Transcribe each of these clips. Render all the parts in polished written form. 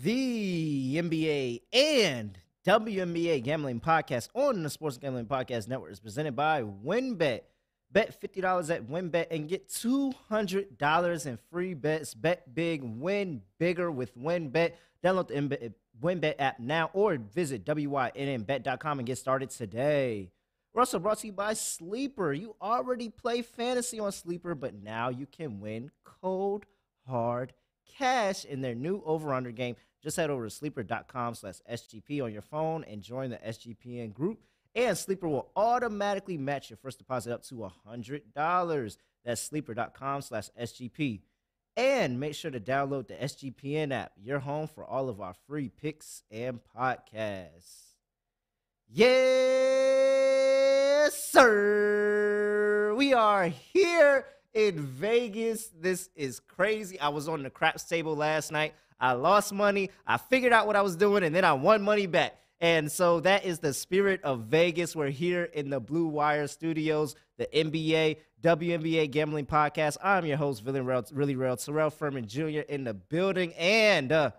The NBA and WNBA Gambling Podcast on the Sports Gambling Podcast Network is presented by WynnBET. Bet $50 at WynnBET and get $200 in free bets. Bet big, win bigger with WynnBET. Download the WynnBET app now or visit wynnbet.com and get started today. We're also brought to you by Sleeper. You already play fantasy on Sleeper, but now you can win cold, hard cash in their new over-under game. Just head over to sleeper.com/SGP on your phone and join the SGPN group. And Sleeper will automatically match your first deposit up to $100. That's sleeper.com/SGP. And make sure to download the SGPN app, your home for all of our free picks and podcasts. Yes, sir. We are here in Vegas. This is crazy. I was on the craps table last night. I lost money. I figured out what I was doing, and then I won money back. And so that is the spirit of Vegas. We're here in the Blue Wire Studios, the NBA, WNBA Gambling Podcast. I'm your host, Terrell Furman Jr. in the building. And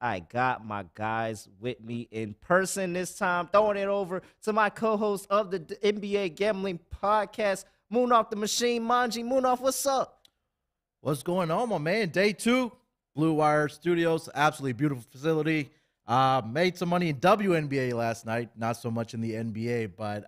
I got my guys with me in person this time. Throwing it over to my co-host of the NBA Gambling Podcast, Moonoff the Machine, Manji. Moonoff, what's up? What's going on, my man? Day two, Blue Wire Studios, absolutely beautiful facility. Made some money in WNBA last night, not so much in the NBA, but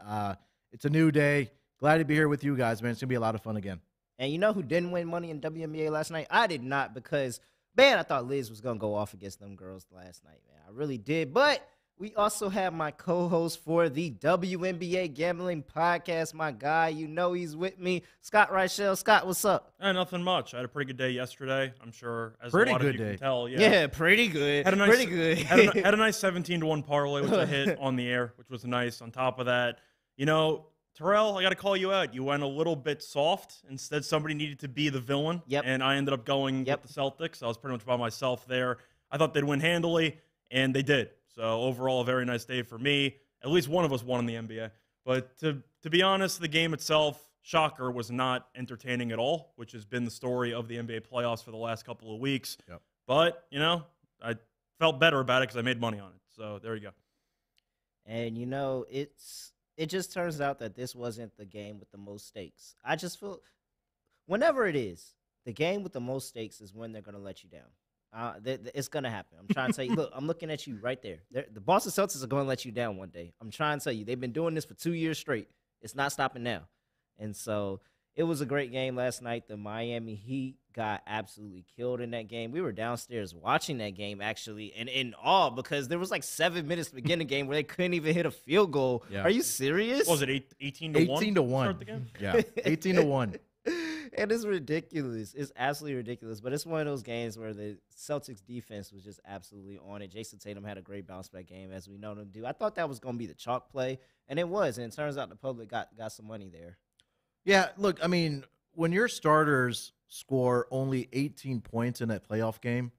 it's a new day. Glad to be here with you guys, man. It's going to be a lot of fun again. And you know who didn't win money in WNBA last night? I did not, because, man, I thought Liz was going to go off against them girls last night, man. I really did. But we also have my co-host for the WNBA Gambling Podcast, my guy. You know he's with me, Scott Reichel. Scott, what's up? Hey, nothing much. I had a pretty good day yesterday, I'm sure. As pretty a lot good of you day. Can tell, yeah. Yeah, pretty good. Had a nice, pretty good. had a nice 17-1 parlay, which I hit on the air, which was nice. On top of that, you know, Terrell, I got to call you out. You went a little bit soft. Instead, somebody needed to be the villain, and I ended up going with the Celtics. I was pretty much by myself there. I thought they'd win handily, and they did. So overall, a very nice day for me. At least one of us won in the NBA. But to be honest, the game itself, shocker, was not entertaining at all, which has been the story of the NBA playoffs for the last couple of weeks. Yep. But, you know, I felt better about it because I made money on it. So there you go. And, you know, it just turns out that this wasn't the game with the most stakes. I just feel whenever it is, the game with the most stakes is when they're going to let you down. It's going to happen. I'm trying to tell you. Look, I'm looking at you right there. The Boston Celtics are going to let you down one day. I'm trying to tell you. They've been doing this for 2 years straight. It's not stopping now. And so it was a great game last night. The Miami Heat got absolutely killed in that game. We were downstairs watching that game, actually, and in awe because there was like 7 minutes to begin the game where they couldn't even hit a field goal. Yeah. Are you serious? What was it 18-1? 18-1. Start the game? Yeah, 18-1. And it's ridiculous. It's absolutely ridiculous. But it's one of those games where the Celtics defense was just absolutely on it. Jason Tatum had a great bounce-back game, as we know them do. I thought that was going to be the chalk play, and it was. And it turns out the public got some money there. Yeah, look, I mean, when your starters score only 18 points in that playoff game,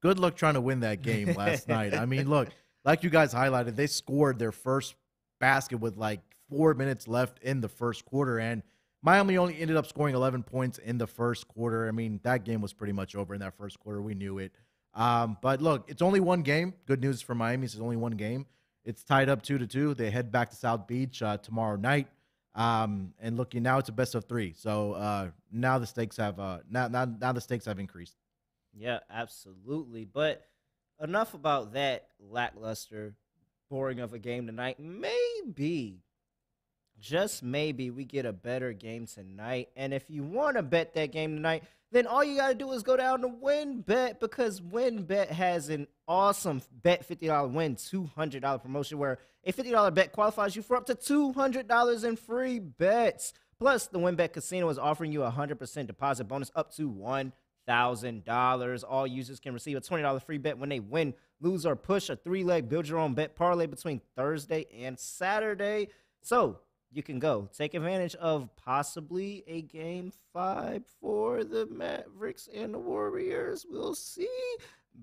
good luck trying to win that game last night. I mean, look, like you guys highlighted, they scored their first basket with like 4 minutes left in the first quarter, and Miami only ended up scoring 11 points in the first quarter. I mean, that game was pretty much over in that first quarter. We knew it. But look, it's only one game. Good news for Miami is it's only one game. It's tied up 2-2. They head back to South Beach tomorrow night. And looking now, it's a best of three. So now the stakes have the stakes have increased. Yeah, absolutely. But enough about that lackluster, boring of a game tonight. Maybe. Just maybe we get a better game tonight. And if you want to bet that game tonight, then all you got to do is go down to WynnBET, because WynnBET has an awesome bet $50 win $200 promotion where a $50 bet qualifies you for up to $200 in free bets. Plus, the WynnBET Casino is offering you a 100% deposit bonus up to $1,000. All users can receive a $20 free bet when they win, lose, or push a three-leg build-your-own bet parlay between Thursday and Saturday. So you can go take advantage of possibly a Game 5 for the Mavericks and the Warriors. We'll see.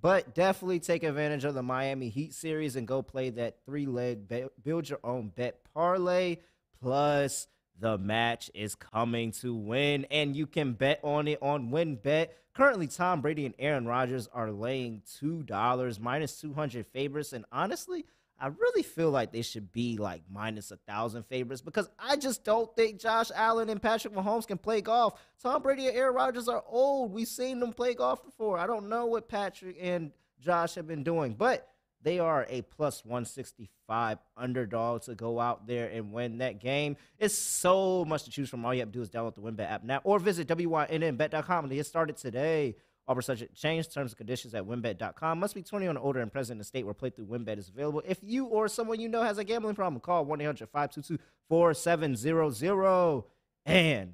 But definitely take advantage of the Miami Heat series and go play that three-leg build-your-own-bet parlay. Plus, the match is coming to win, and you can bet on it on WynnBET. Currently, Tom Brady and Aaron Rodgers are laying $2, minus 200 favorites. And honestly, I really feel like they should be like minus 1,000 favorites because I just don't think Josh Allen and Patrick Mahomes can play golf. Tom Brady and Aaron Rodgers are old. We've seen them play golf before. I don't know what Patrick and Josh have been doing, but they are a plus 165 underdog to go out there and win that game. It's so much to choose from. All you have to do is download the WynnBET app now or visit wynnbet.com to get started today. Offer subject to change, terms and conditions at wynnbet.com. Must be 21 or older and present in the state where playthrough WynnBET is available. If you or someone you know has a gambling problem, call 1-800-522-4700. And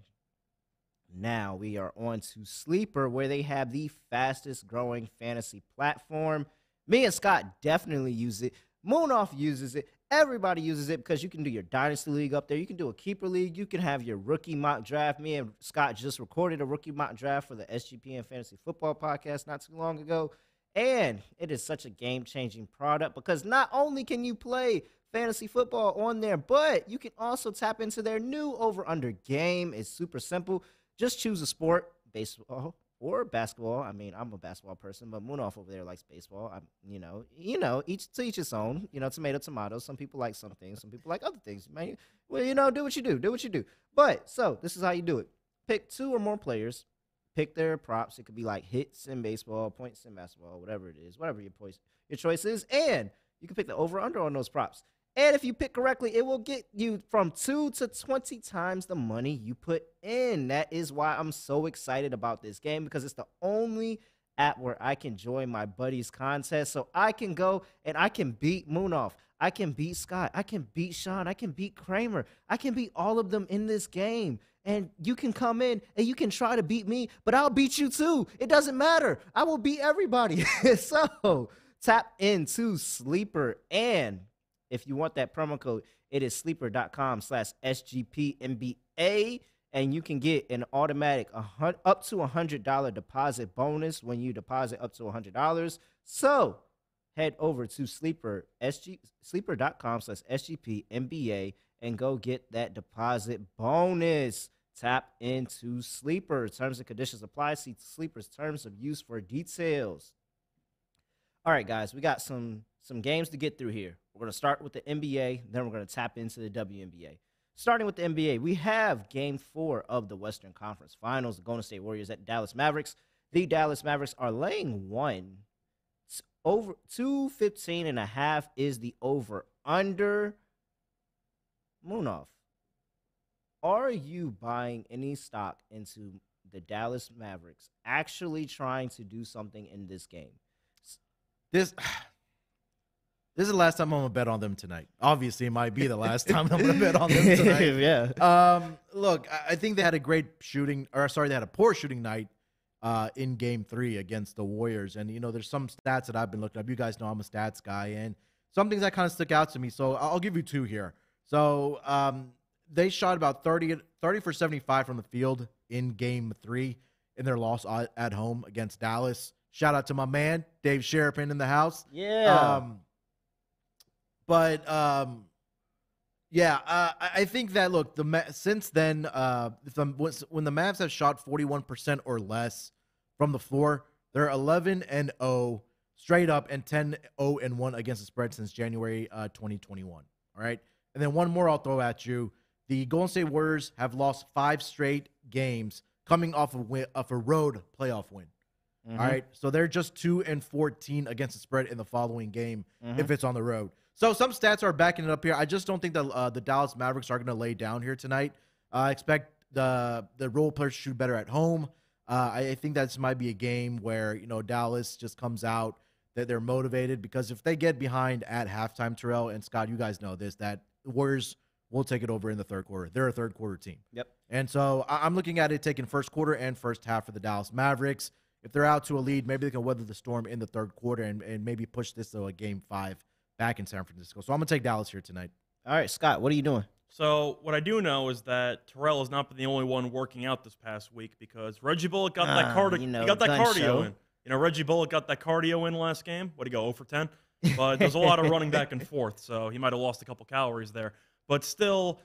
now we are on to Sleeper, where they have the fastest growing fantasy platform. Me and Scott definitely use it. Moonoff uses it. Everybody uses it because you can do your Dynasty League up there. You can do a Keeper League. You can have your Rookie Mock Draft. Me and Scott just recorded a Rookie Mock Draft for the SGPN Fantasy Football Podcast not too long ago. And it is such a game-changing product because not only can you play fantasy football on there, but you can also tap into their new over-under game. It's super simple. Just choose a sport, baseball or basketball. I mean, I'm a basketball person, but Moonoff over there likes baseball. You know, each to each his own. You know, tomato, tomato. Some people like some things. Some people like other things. Man, well, you know, do what you do. Do what you do. But, so, this is how you do it. Pick two or more players. Pick their props. It could be like hits in baseball, points in basketball, whatever it is. Whatever your choice is. And you can pick the over-under on those props. And if you pick correctly, it will get you from 2 to 20 times the money you put in. That is why I'm so excited about this game, because it's the only app where I can join my buddies' contest. So I can go and I can beat Moonoff. I can beat Scott. I can beat Sean. I can beat Kramer. I can beat all of them in this game. And you can come in and you can try to beat me, but I'll beat you too. It doesn't matter. I will beat everybody. So tap into Sleeper, and if you want that promo code, it is sleeper.com/SGPNBA, and you can get an automatic up to $100 deposit bonus when you deposit up to $100. So head over to sleeper.com/SGPNBA and go get that deposit bonus. Tap into Sleeper. Terms and conditions apply. See Sleeper's terms of use for details. All right, guys, we got some games to get through here. We're going to start with the NBA, then we're going to tap into the WNBA. Starting with the NBA, we have Game 4 of the Western Conference Finals, the Golden State Warriors at Dallas Mavericks. The Dallas Mavericks are laying 1. Over 215.5 is the over-under. Moonoff, are you buying any stock into the Dallas Mavericks actually trying to do something in this game? This is the last time I'm going to bet on them tonight. Obviously, it might be the last time I'm going to bet on them tonight. Yeah. Look, I think they had a great shooting, or sorry, they had a poor shooting night in Game 3 against the Warriors. And, you know, there's some stats that I've been looking up. You guys know I'm a stats guy, and some things that kind of stuck out to me. So I'll give you two here. So they shot about 30 for 75 from the field in Game 3 in their loss at home against Dallas. Shout out to my man, Dave Sharapan in the house. Yeah. I think that, look, since then, when the Mavs have shot 41% or less from the floor, they're 11-0 straight up and 10-0-1 against the spread since January 2021. All right. And then one more I'll throw at you. The Golden State Warriors have lost 5 straight games coming off a road playoff win. Mm-hmm. All right. So they're just 2-14 against the spread in the following game if it's on the road. So some stats are backing it up here. I just don't think that the Dallas Mavericks are going to lay down here tonight. I expect the role players to shoot better at home. I think that this might be a game where, you know, Dallas just comes out, that they're motivated, because if they get behind at halftime, Terrell and Scott, you guys know this, that the Warriors will take it over in the third quarter. They're a third quarter team. Yep. And so I'm looking at it taking first quarter and first half for the Dallas Mavericks. If they're out to a lead, maybe they can weather the storm in the third quarter and maybe push this to a Game 5 back in San Francisco. So I'm going to take Dallas here tonight. All right, Scott, what are you doing? So what I do know is that Terrell has not been the only one working out this past week, because Reggie Bullock got that cardio. You know, he got that cardio in. You know, Reggie Bullock got that cardio in last game. What did he go, 0 for 10? But there's a lot of running back and forth, so he might have lost a couple calories there. But still,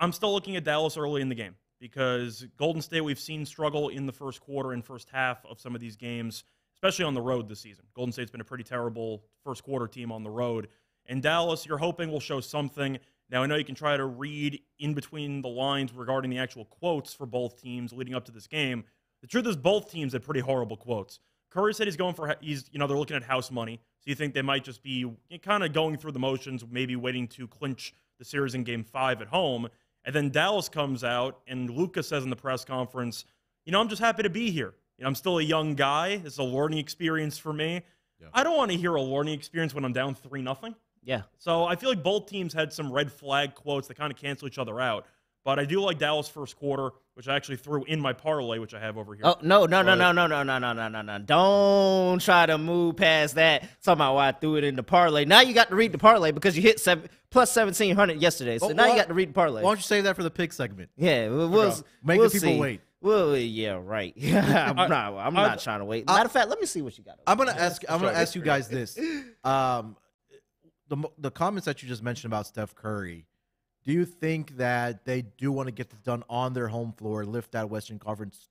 I'm still looking at Dallas early in the game, because Golden State, we've seen struggle in the first quarter and first half of some of these games, especially on the road this season. Golden State's been a pretty terrible first quarter team on the road. And Dallas, you're hoping will show something. Now, I know you can try to read in between the lines regarding the actual quotes for both teams leading up to this game. The truth is both teams had pretty horrible quotes. Curry said he's going for, they're looking at house money. So you think they might just be kind of going through the motions, maybe waiting to clinch the series in Game 5 at home. And then Dallas comes out, and Luka says in the press conference, I'm just happy to be here. I'm still a young guy. This is a learning experience for me. Yeah. I don't want to hear a learning experience when I'm down 3-0. Yeah. So I feel like both teams had some red flag quotes that kind of cancel each other out. But I do like Dallas first quarter, which I actually threw in my parlay, which I have over here. Oh, no. Don't try to move past that. Talking about why I threw it in the parlay. Now you got to read the parlay because you hit plus 1,700 yesterday. So now you got to read the parlay. Why don't you save that for the pick segment? Yeah. We'll see. People wait. Well, yeah, right. I'm not trying to wait. Matter of fact, let me see what you got. I'm gonna ask you guys this. The comments that you just mentioned about Steph Curry, do you think that they do want to get this done on their home floor, lift that Western Conference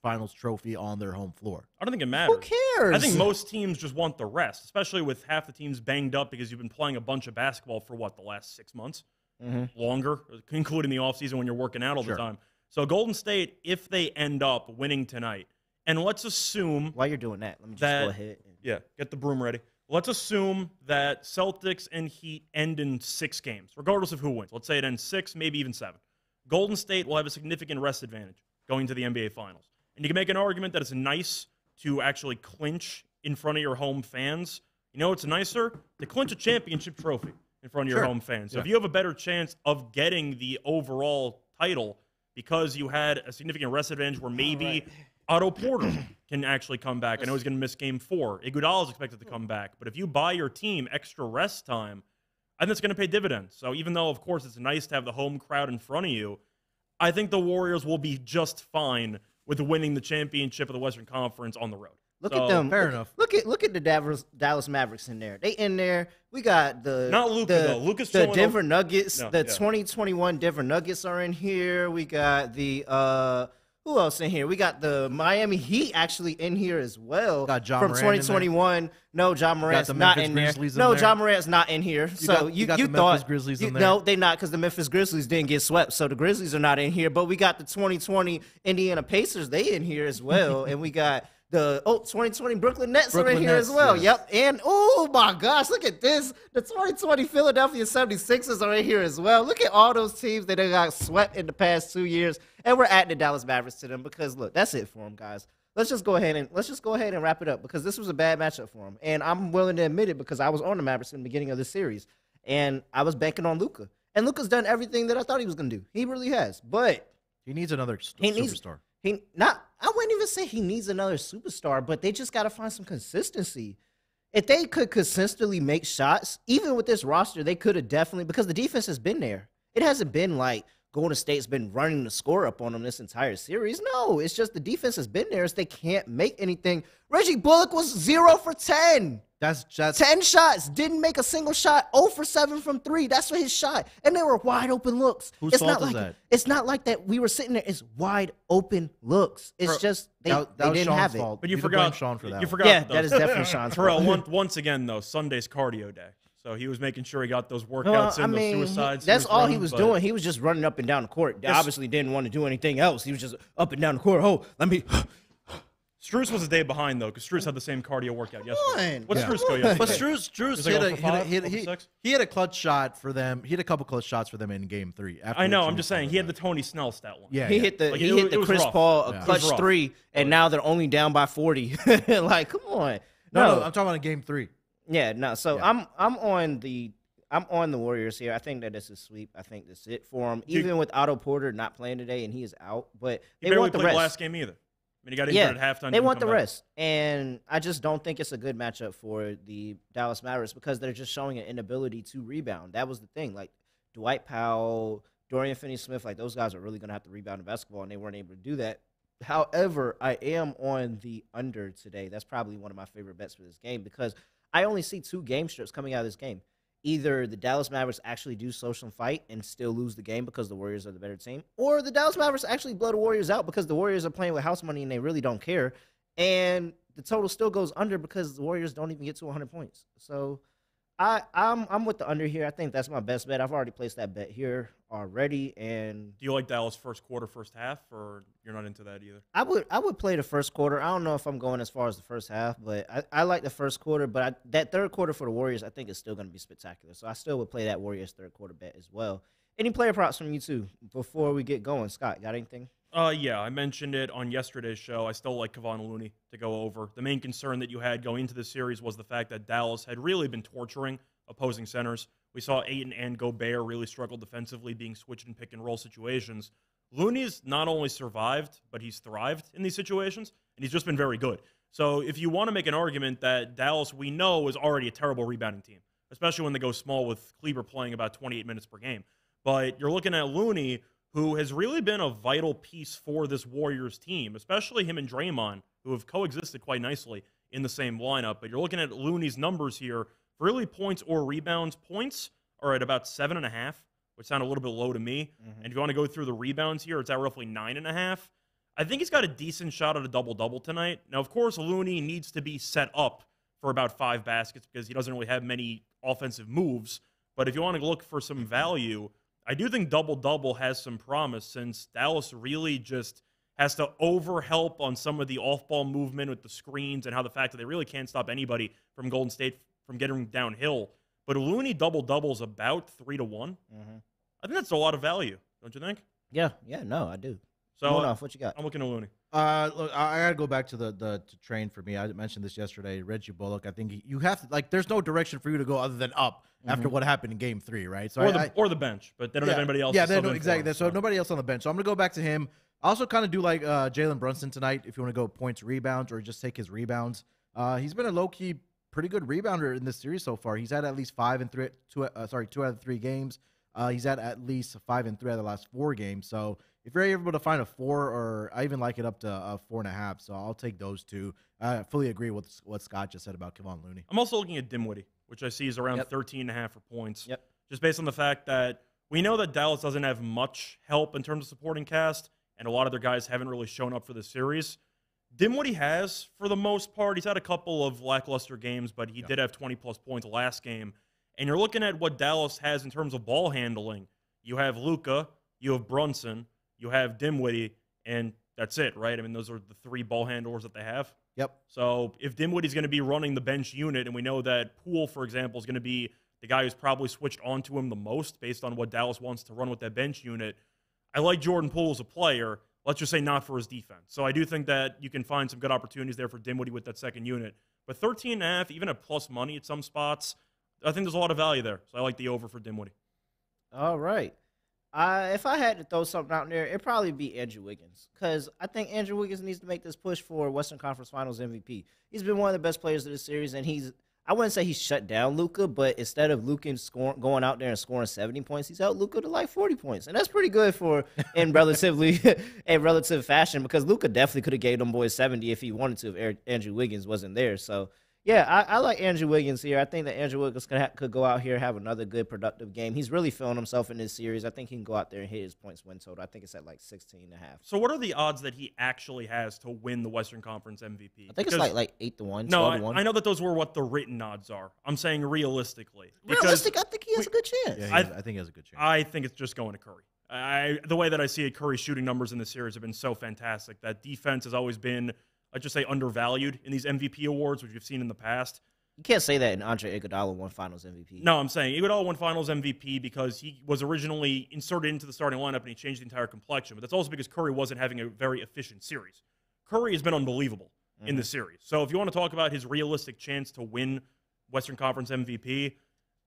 Finals trophy on their home floor? I don't think it matters. Who cares? I think most teams just want the rest, especially with half the teams banged up because you've been playing a bunch of basketball for, the last 6 months? Mm-hmm. Longer, including the offseason when you're working out all the time. So Golden State, if they end up winning tonight, and let's assume... While you're doing that, let me just go ahead. Yeah, get the broom ready. Let's assume that Celtics and Heat end in 6 games, regardless of who wins. Let's say it ends 6, maybe even 7. Golden State will have a significant rest advantage going to the NBA Finals. And you can make an argument that it's nice to actually clinch in front of your home fans. You know what's nicer? To clinch a championship trophy in front of your home fans. So if you have a better chance of getting the overall title... because you had a significant rest advantage where maybe Otto Porter can actually come back. I know he's going to miss Game 4. Iguodala is expected to come back. But if you buy your team extra rest time, I think it's going to pay dividends. So even though, of course, it's nice to have the home crowd in front of you, I think the Warriors will be just fine with winning the championship of the Western Conference on the road. Look at them. Fair enough. Look at the Dallas Mavericks in there. They in there. We got the not Luka though. Luka's the Denver Nuggets. No, the 2021 Denver Nuggets are in here. We got the who else in here? We got the Miami Heat actually in here as well. Got John Morant 2021. No, John Morant's not in there. No, John Morant's not in here. So you got the Memphis Grizzlies in there. No, they're not because the Memphis Grizzlies didn't get swept. So the Grizzlies are not in here. But we got the 2020 Indiana Pacers. They in here as well. And we got. The 2020 Brooklyn Nets are in here as well. Yes. Yep. And, oh, my gosh, look at this. The 2020 Philadelphia 76ers are in here as well. Look at all those teams that got swept in the past 2 years. And we're adding the Dallas Mavericks to them because, look, that's it for them, guys. Let's just go ahead and wrap it up because this was a bad matchup for them. And I'm willing to admit it because I was on the Mavericks in the beginning of the series. And I was banking on Luka. And Luka's done everything that I thought he was going to do. He really has. But he needs another superstar. I wouldn't even say he needs another superstar, but they just got to find some consistency. If they could consistently make shots, even with this roster, they could have definitely, because the defense has been there. It hasn't been like Golden State's been running the score up on them this entire series. No, it's just the defense has been there. It's they can't make anything. Reggie Bullock was 0 for 10. That's just 10 shots. Didn't make a single shot. 0 for 7 from 3. That's what his shot. And they were wide open looks. Whose fault is that? It's not like that we were sitting there. It's wide open looks. It's just they didn't have it. But you forgot Sean for that. You forgot. Yeah, that is definitely Sean's fault. Terrell, once again, though, Sunday's cardio day. So he was making sure he got those workouts in, those suicides. That's all he was doing. He was just running up and down the court. They obviously didn't want to do anything else. He was just up and down the court. Oh, let me... Strus was a day behind, though, because Strus had the same cardio workout yesterday. What Strus go yesterday? But Strus he had a clutch shot for them. He had a couple clutch shots for them in Game 3. I know, I'm just saying. He had the Tony Snell stat one. Yeah, he hit the Chris Paul clutch 3, and now they're only down by 40. Like, come on. No, I'm talking about in Game 3. Yeah, no. So yeah. I'm on the Warriors here. I think that this is sweep. I think that's it for them. Even with Otto Porter not playing today and he is out, but they want the rest. He barely played last game either. I mean, he got injured at halftime. They want the rest, and I just don't think it's a good matchup for the Dallas Mavericks because they're just showing an inability to rebound. That was the thing. Like Dwight Powell, Dorian Finney-Smith, like those guys are really going to have to rebound in basketball, and they weren't able to do that. However, I am on the under today. That's probably one of my favorite bets for this game because I only see 2 game strips coming out of this game. either the Dallas Mavericks actually do social fight and still lose the game because the Warriors are the better team, or the Dallas Mavericks actually blow the Warriors out because the Warriors are playing with house money and they really don't care. And the total still goes under because the Warriors don't even get to 100 points. So I'm with the under here. I think that's my best bet. I've already placed that bet here already. And do you like Dallas first quarter, first half, or you're not into that either? I would play the first quarter. I don't know if I'm going as far as the first half, but I like the first quarter. But that third quarter for the Warriors, I think is still going to be spectacular. So I still would play that Warriors third quarter bet as well. Any player props from you two before we get going? Scott, got anything? Yeah, I mentioned it on yesterday's show. I still like Kevon Looney to go over. The main concern that you had going into the series was the fact that Dallas had really been torturing opposing centers. We saw Ayton and Gobert really struggle defensively, being switched in pick-and-roll situations. Looney's not only survived, but he's thrived in these situations, and he's just been very good. So if you want to make an argument that Dallas, we know, is already a terrible rebounding team, especially when they go small with Kleber playing about 28 minutes per game. But you're looking at Looney, who has really been a vital piece for this Warriors team, especially him and Draymond, who have coexisted quite nicely in the same lineup. But you're looking at Looney's numbers here. For really points or rebounds, points are at about 7.5, which sound a little bit low to me. Mm-hmm. And if you want to go through the rebounds here, it's at roughly 9.5. I think he's got a decent shot at a double-double tonight. Now, of course, Looney needs to be set up for about 5 baskets because he doesn't really have many offensive moves. But if you want to look for some value, I do think double-double has some promise since Dallas really just has to overhelp on some of the off-ball movement with the screens and how the fact that they really can't stop anybody from Golden State from getting downhill. But Looney double-double is about 3-1. Mm-hmm. I think that's a lot of value, don't you think? Yeah, no, I do. So, Moonoff, what you got? I'm looking at Looney. Look, I got to go back to the train for me. I mentioned this yesterday. Reggie Bullock, I think you have to, like, there's no direction for you to go other than up after what happened in Game 3, right? So or the bench, but they don't have anybody else. Yeah, they don't, exactly. So nobody else on the bench. So I'm going to go back to him. I also kind of do like Jalen Brunson tonight if you want to go points, rebounds, or just take his rebounds. He's been a low-key pretty good rebounder in this series so far. He's had at least 2 out of 3 games. He's had at least 5 and 3 out of the last 4 games. So if you're able to find a 4, or I even like it up to a 4.5, so I'll take those 2. I fully agree with what Scott just said about Kevon Looney. I'm also looking at Dinwiddie, which I see is around 13.5 for points. Yep. Just based on the fact that we know that Dallas doesn't have much help in terms of supporting cast, and a lot of their guys haven't really shown up for the series. Dinwiddie has, for the most part. He's had a couple of lackluster games, but he did have 20-plus points last game. And you're looking at what Dallas has in terms of ball handling. You have Luka, you have Brunson, you have Dinwiddie, and that's it, right? I mean, those are the 3 ball handlers that they have. Yep. So if Dinwiddie's going to be running the bench unit, and we know that Poole, for example, is going to be the guy who's probably switched onto him the most based on what Dallas wants to run with that bench unit. I like Jordan Poole as a player. Let's just say not for his defense. So I do think that you can find some good opportunities there for Dinwiddie with that second unit. But 13.5, even at plus money at some spots, I think there's a lot of value there, so I like the over for Dinwiddie. All right. If I had to throw something out there, it'd probably be Andrew Wiggins, because I think Andrew Wiggins needs to make this push for Western Conference Finals MVP. He's been one of the best players of this series, and I wouldn't say he's shut down Luka, but instead of Luka going out there and scoring 70 points, he's held Luka to like 40 points, and that's pretty good for in relative fashion, because Luka definitely could have gave them boys 70 if he wanted to, if Andrew Wiggins wasn't there. So. Yeah, I like Andrew Wiggins here. I think that Andrew Wiggins could go out here and have another good, productive game. He's really feeling himself in this series. I think he can go out there and hit his points win total. I think it's at like 16.5. So what are the odds that he actually has to win the Western Conference MVP? I think it's like 8-1, 12-1. I know that those were what the written odds are. I'm saying realistically. Realistic, I think he has a good chance. Yeah, I think he has a good chance. I think it's just going to Curry. The way that I see it, Curry's shooting numbers in the series have been so fantastic. That defense has always been, I'd just say, undervalued in these MVP awards, which we've seen in the past. You can't say that, and Andre Iguodala won Finals MVP. No, I'm saying Iguodala won Finals MVP because he was originally inserted into the starting lineup and he changed the entire complexion. But that's also because Curry wasn't having a very efficient series. Curry has been unbelievable in the series. So if you want to talk about his realistic chance to win Western Conference MVP,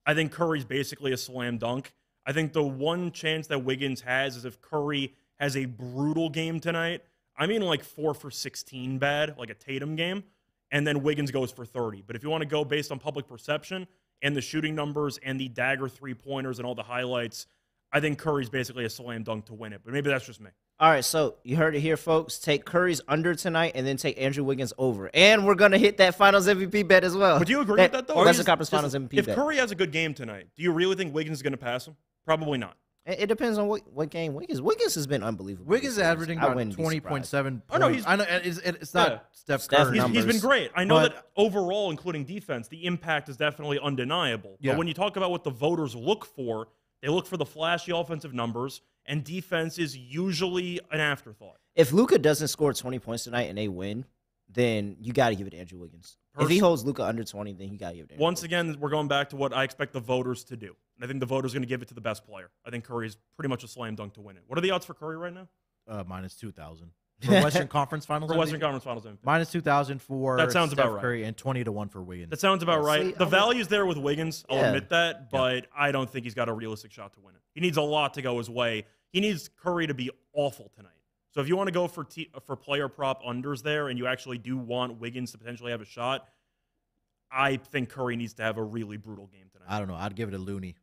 I think Curry's basically a slam dunk. I think the one chance that Wiggins has is if Curry has a brutal game tonight. I mean, like 4 for 16 bad, like a Tatum game, and then Wiggins goes for 30. But if you want to go based on public perception and the shooting numbers and the dagger three-pointers and all the highlights, I think Curry's basically a slam dunk to win it. But maybe that's just me. All right, so you heard it here, folks. Take Curry's under tonight and then take Andrew Wiggins over. And we're going to hit that Finals MVP bet as well. Would you agree with that, though? Western Conference Finals MVP bet. If Curry has a good game tonight, do you really think Wiggins is going to pass him? Probably not. It depends on what game. Wiggins has been unbelievable. Wiggins is averaging about 20.7. Oh no, I know it's not Steph Curry. He's been great. I know that overall, including defense, the impact is definitely undeniable. Yeah. But when you talk about what the voters look for, they look for the flashy offensive numbers, and defense is usually an afterthought. If Luka doesn't score 20 points tonight and they win, then you got to give it to Andrew Wiggins. If he holds Luka under 20, then you got to give it to Andrew Wiggins. Once again, we're going back to what I expect the voters to do. And I think the voters are going to give it to the best player. I think Curry is pretty much a slam dunk to win it. What are the odds for Curry right now? Minus 2,000. For Western Conference Finals? For Western Conference Finals. Minus 2,000 for Steph Curry and 20 to 1 for Wiggins. That sounds about right. See, the value's there with Wiggins. I'll admit that, but I don't think he's got a realistic shot to win it. He needs a lot to go his way. He needs Curry to be awful tonight. So if you want to go for player prop unders there and you actually do want Wiggins to potentially have a shot, I think Curry needs to have a really brutal game tonight. I don't know. I'd give it to Looney.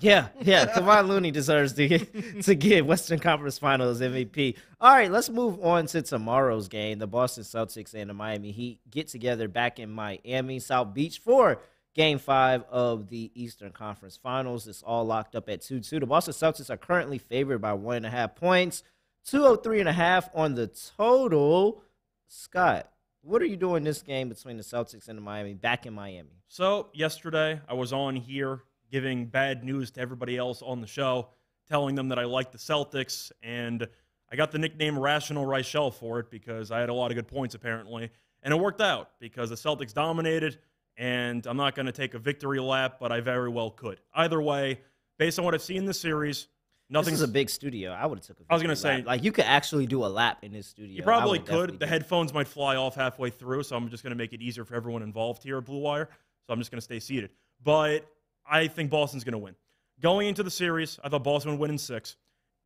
Yeah. Kevon Looney deserves to get Western Conference Finals MVP. All right, let's move on to tomorrow's game. The Boston Celtics and the Miami Heat get together back in Miami, South Beach, for Game 5 of the Eastern Conference Finals. It's all locked up at 2-2. The Boston Celtics are currently favored by 1.5 points, 203.5 on the total. Scott, what are you doing this game between the Celtics and the Miami back in Miami? So yesterday I was on here giving bad news to everybody else on the show, telling them that I like the Celtics, and I got the nickname Rational Reichel for it because I had a lot of good points apparently, and it worked out because the Celtics dominated, and I'm not going to take a victory lap, but I very well could. Either way, based on what I've seen in the series, nothing's a big studio. I would have took a I was going to say, like, you could actually do a lap in this studio. You probably could. The headphones might fly off halfway through, so I'm just going to make it easier for everyone involved here at Blue Wire, so I'm just going to stay seated. But I think Boston's going to win. Going into the series, I thought Boston would win in 6,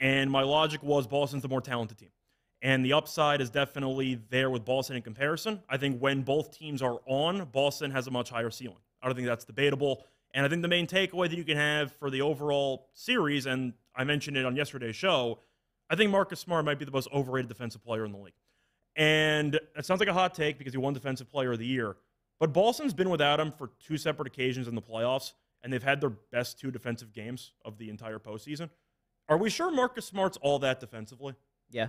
and my logic was Boston's the more talented team, and the upside is definitely there with Boston in comparison. I think when both teams are on, Boston has a much higher ceiling. I don't think that's debatable. And I think the main takeaway that you can have for the overall series, and I mentioned it on yesterday's show, I think Marcus Smart might be the most overrated defensive player in the league. And it sounds like a hot take because he won Defensive Player of the Year. But Boston's been without him for 2 separate occasions in the playoffs, and they've had their best 2 defensive games of the entire postseason. Are we sure Marcus Smart's all that defensively? Yeah.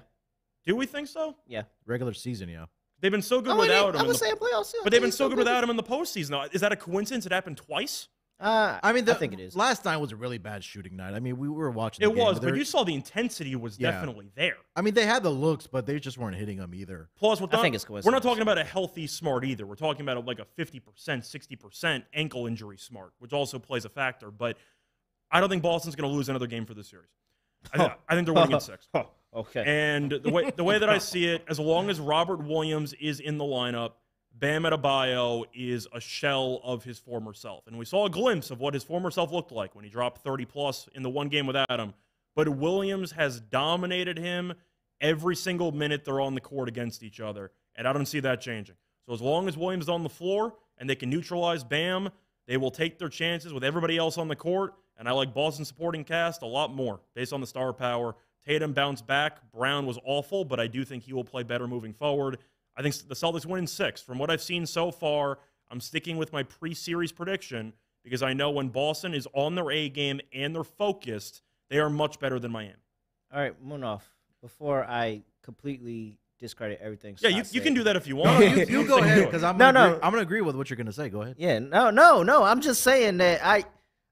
Do we think so? Yeah. Regular season, yeah. They've been so good without him. I would say in playoffs, yeah. But they've been so good without him in the postseason. Is that a coincidence? It happened twice? I mean, I think it is. Last night was a really bad shooting night. I mean, we were watching. It was, but you saw the intensity was definitely there. I mean, they had the looks, but they just weren't hitting them either. Plus, I think it's coincidence. We're not talking about a healthy Smart either. We're talking about like a 50%, 60% ankle injury Smart, which also plays a factor. But I don't think Boston's going to lose another game for this series. I think they're winning in 6. Okay. And the way that I see it, as long as Robert Williams is in the lineup, Bam Adebayo is a shell of his former self. And we saw a glimpse of what his former self looked like when he dropped 30-plus in the one game without him. But Williams has dominated him every single minute they're on the court against each other, and I don't see that changing. So as long as Williams is on the floor and they can neutralize Bam, they will take their chances with everybody else on the court, and I like Boston's supporting cast a lot more based on the star power. Tatum bounced back. Brown was awful, but I do think he will play better moving forward. I think the Celtics win in 6. From what I've seen so far, I'm sticking with my pre-series prediction because I know when Boston is on their A game and they're focused, they are much better than Miami. All right, Moonoff, before I completely discredit everything. Yeah, you can do that if you want. you go ahead because I'm going to agree with what you're going to say. Go ahead. Yeah, no. I'm just saying that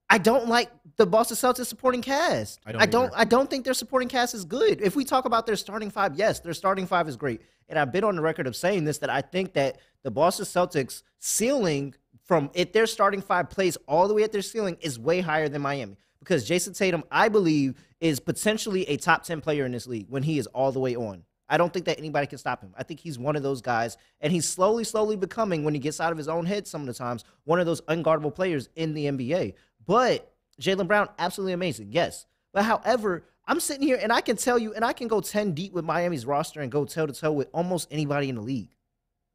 I don't like the Boston Celtics supporting cast. I don't think their supporting cast is good. If we talk about their starting 5, yes, their starting 5 is great. And I've been on the record of saying this, that I think that the Boston Celtics ceiling from if their starting 5 plays all the way at their ceiling is way higher than Miami. Because Jason Tatum, I believe, is potentially a top 10 player in this league when he is all the way on. I don't think that anybody can stop him. I think he's one of those guys, and he's slowly becoming, when he gets out of his own head some of the times, one of those unguardable players in the NBA. But Jaylen Brown, absolutely amazing, yes. But however, I'm sitting here, and I can tell you, and I can go 10 deep with Miami's roster and go toe-to-toe with almost anybody in the league.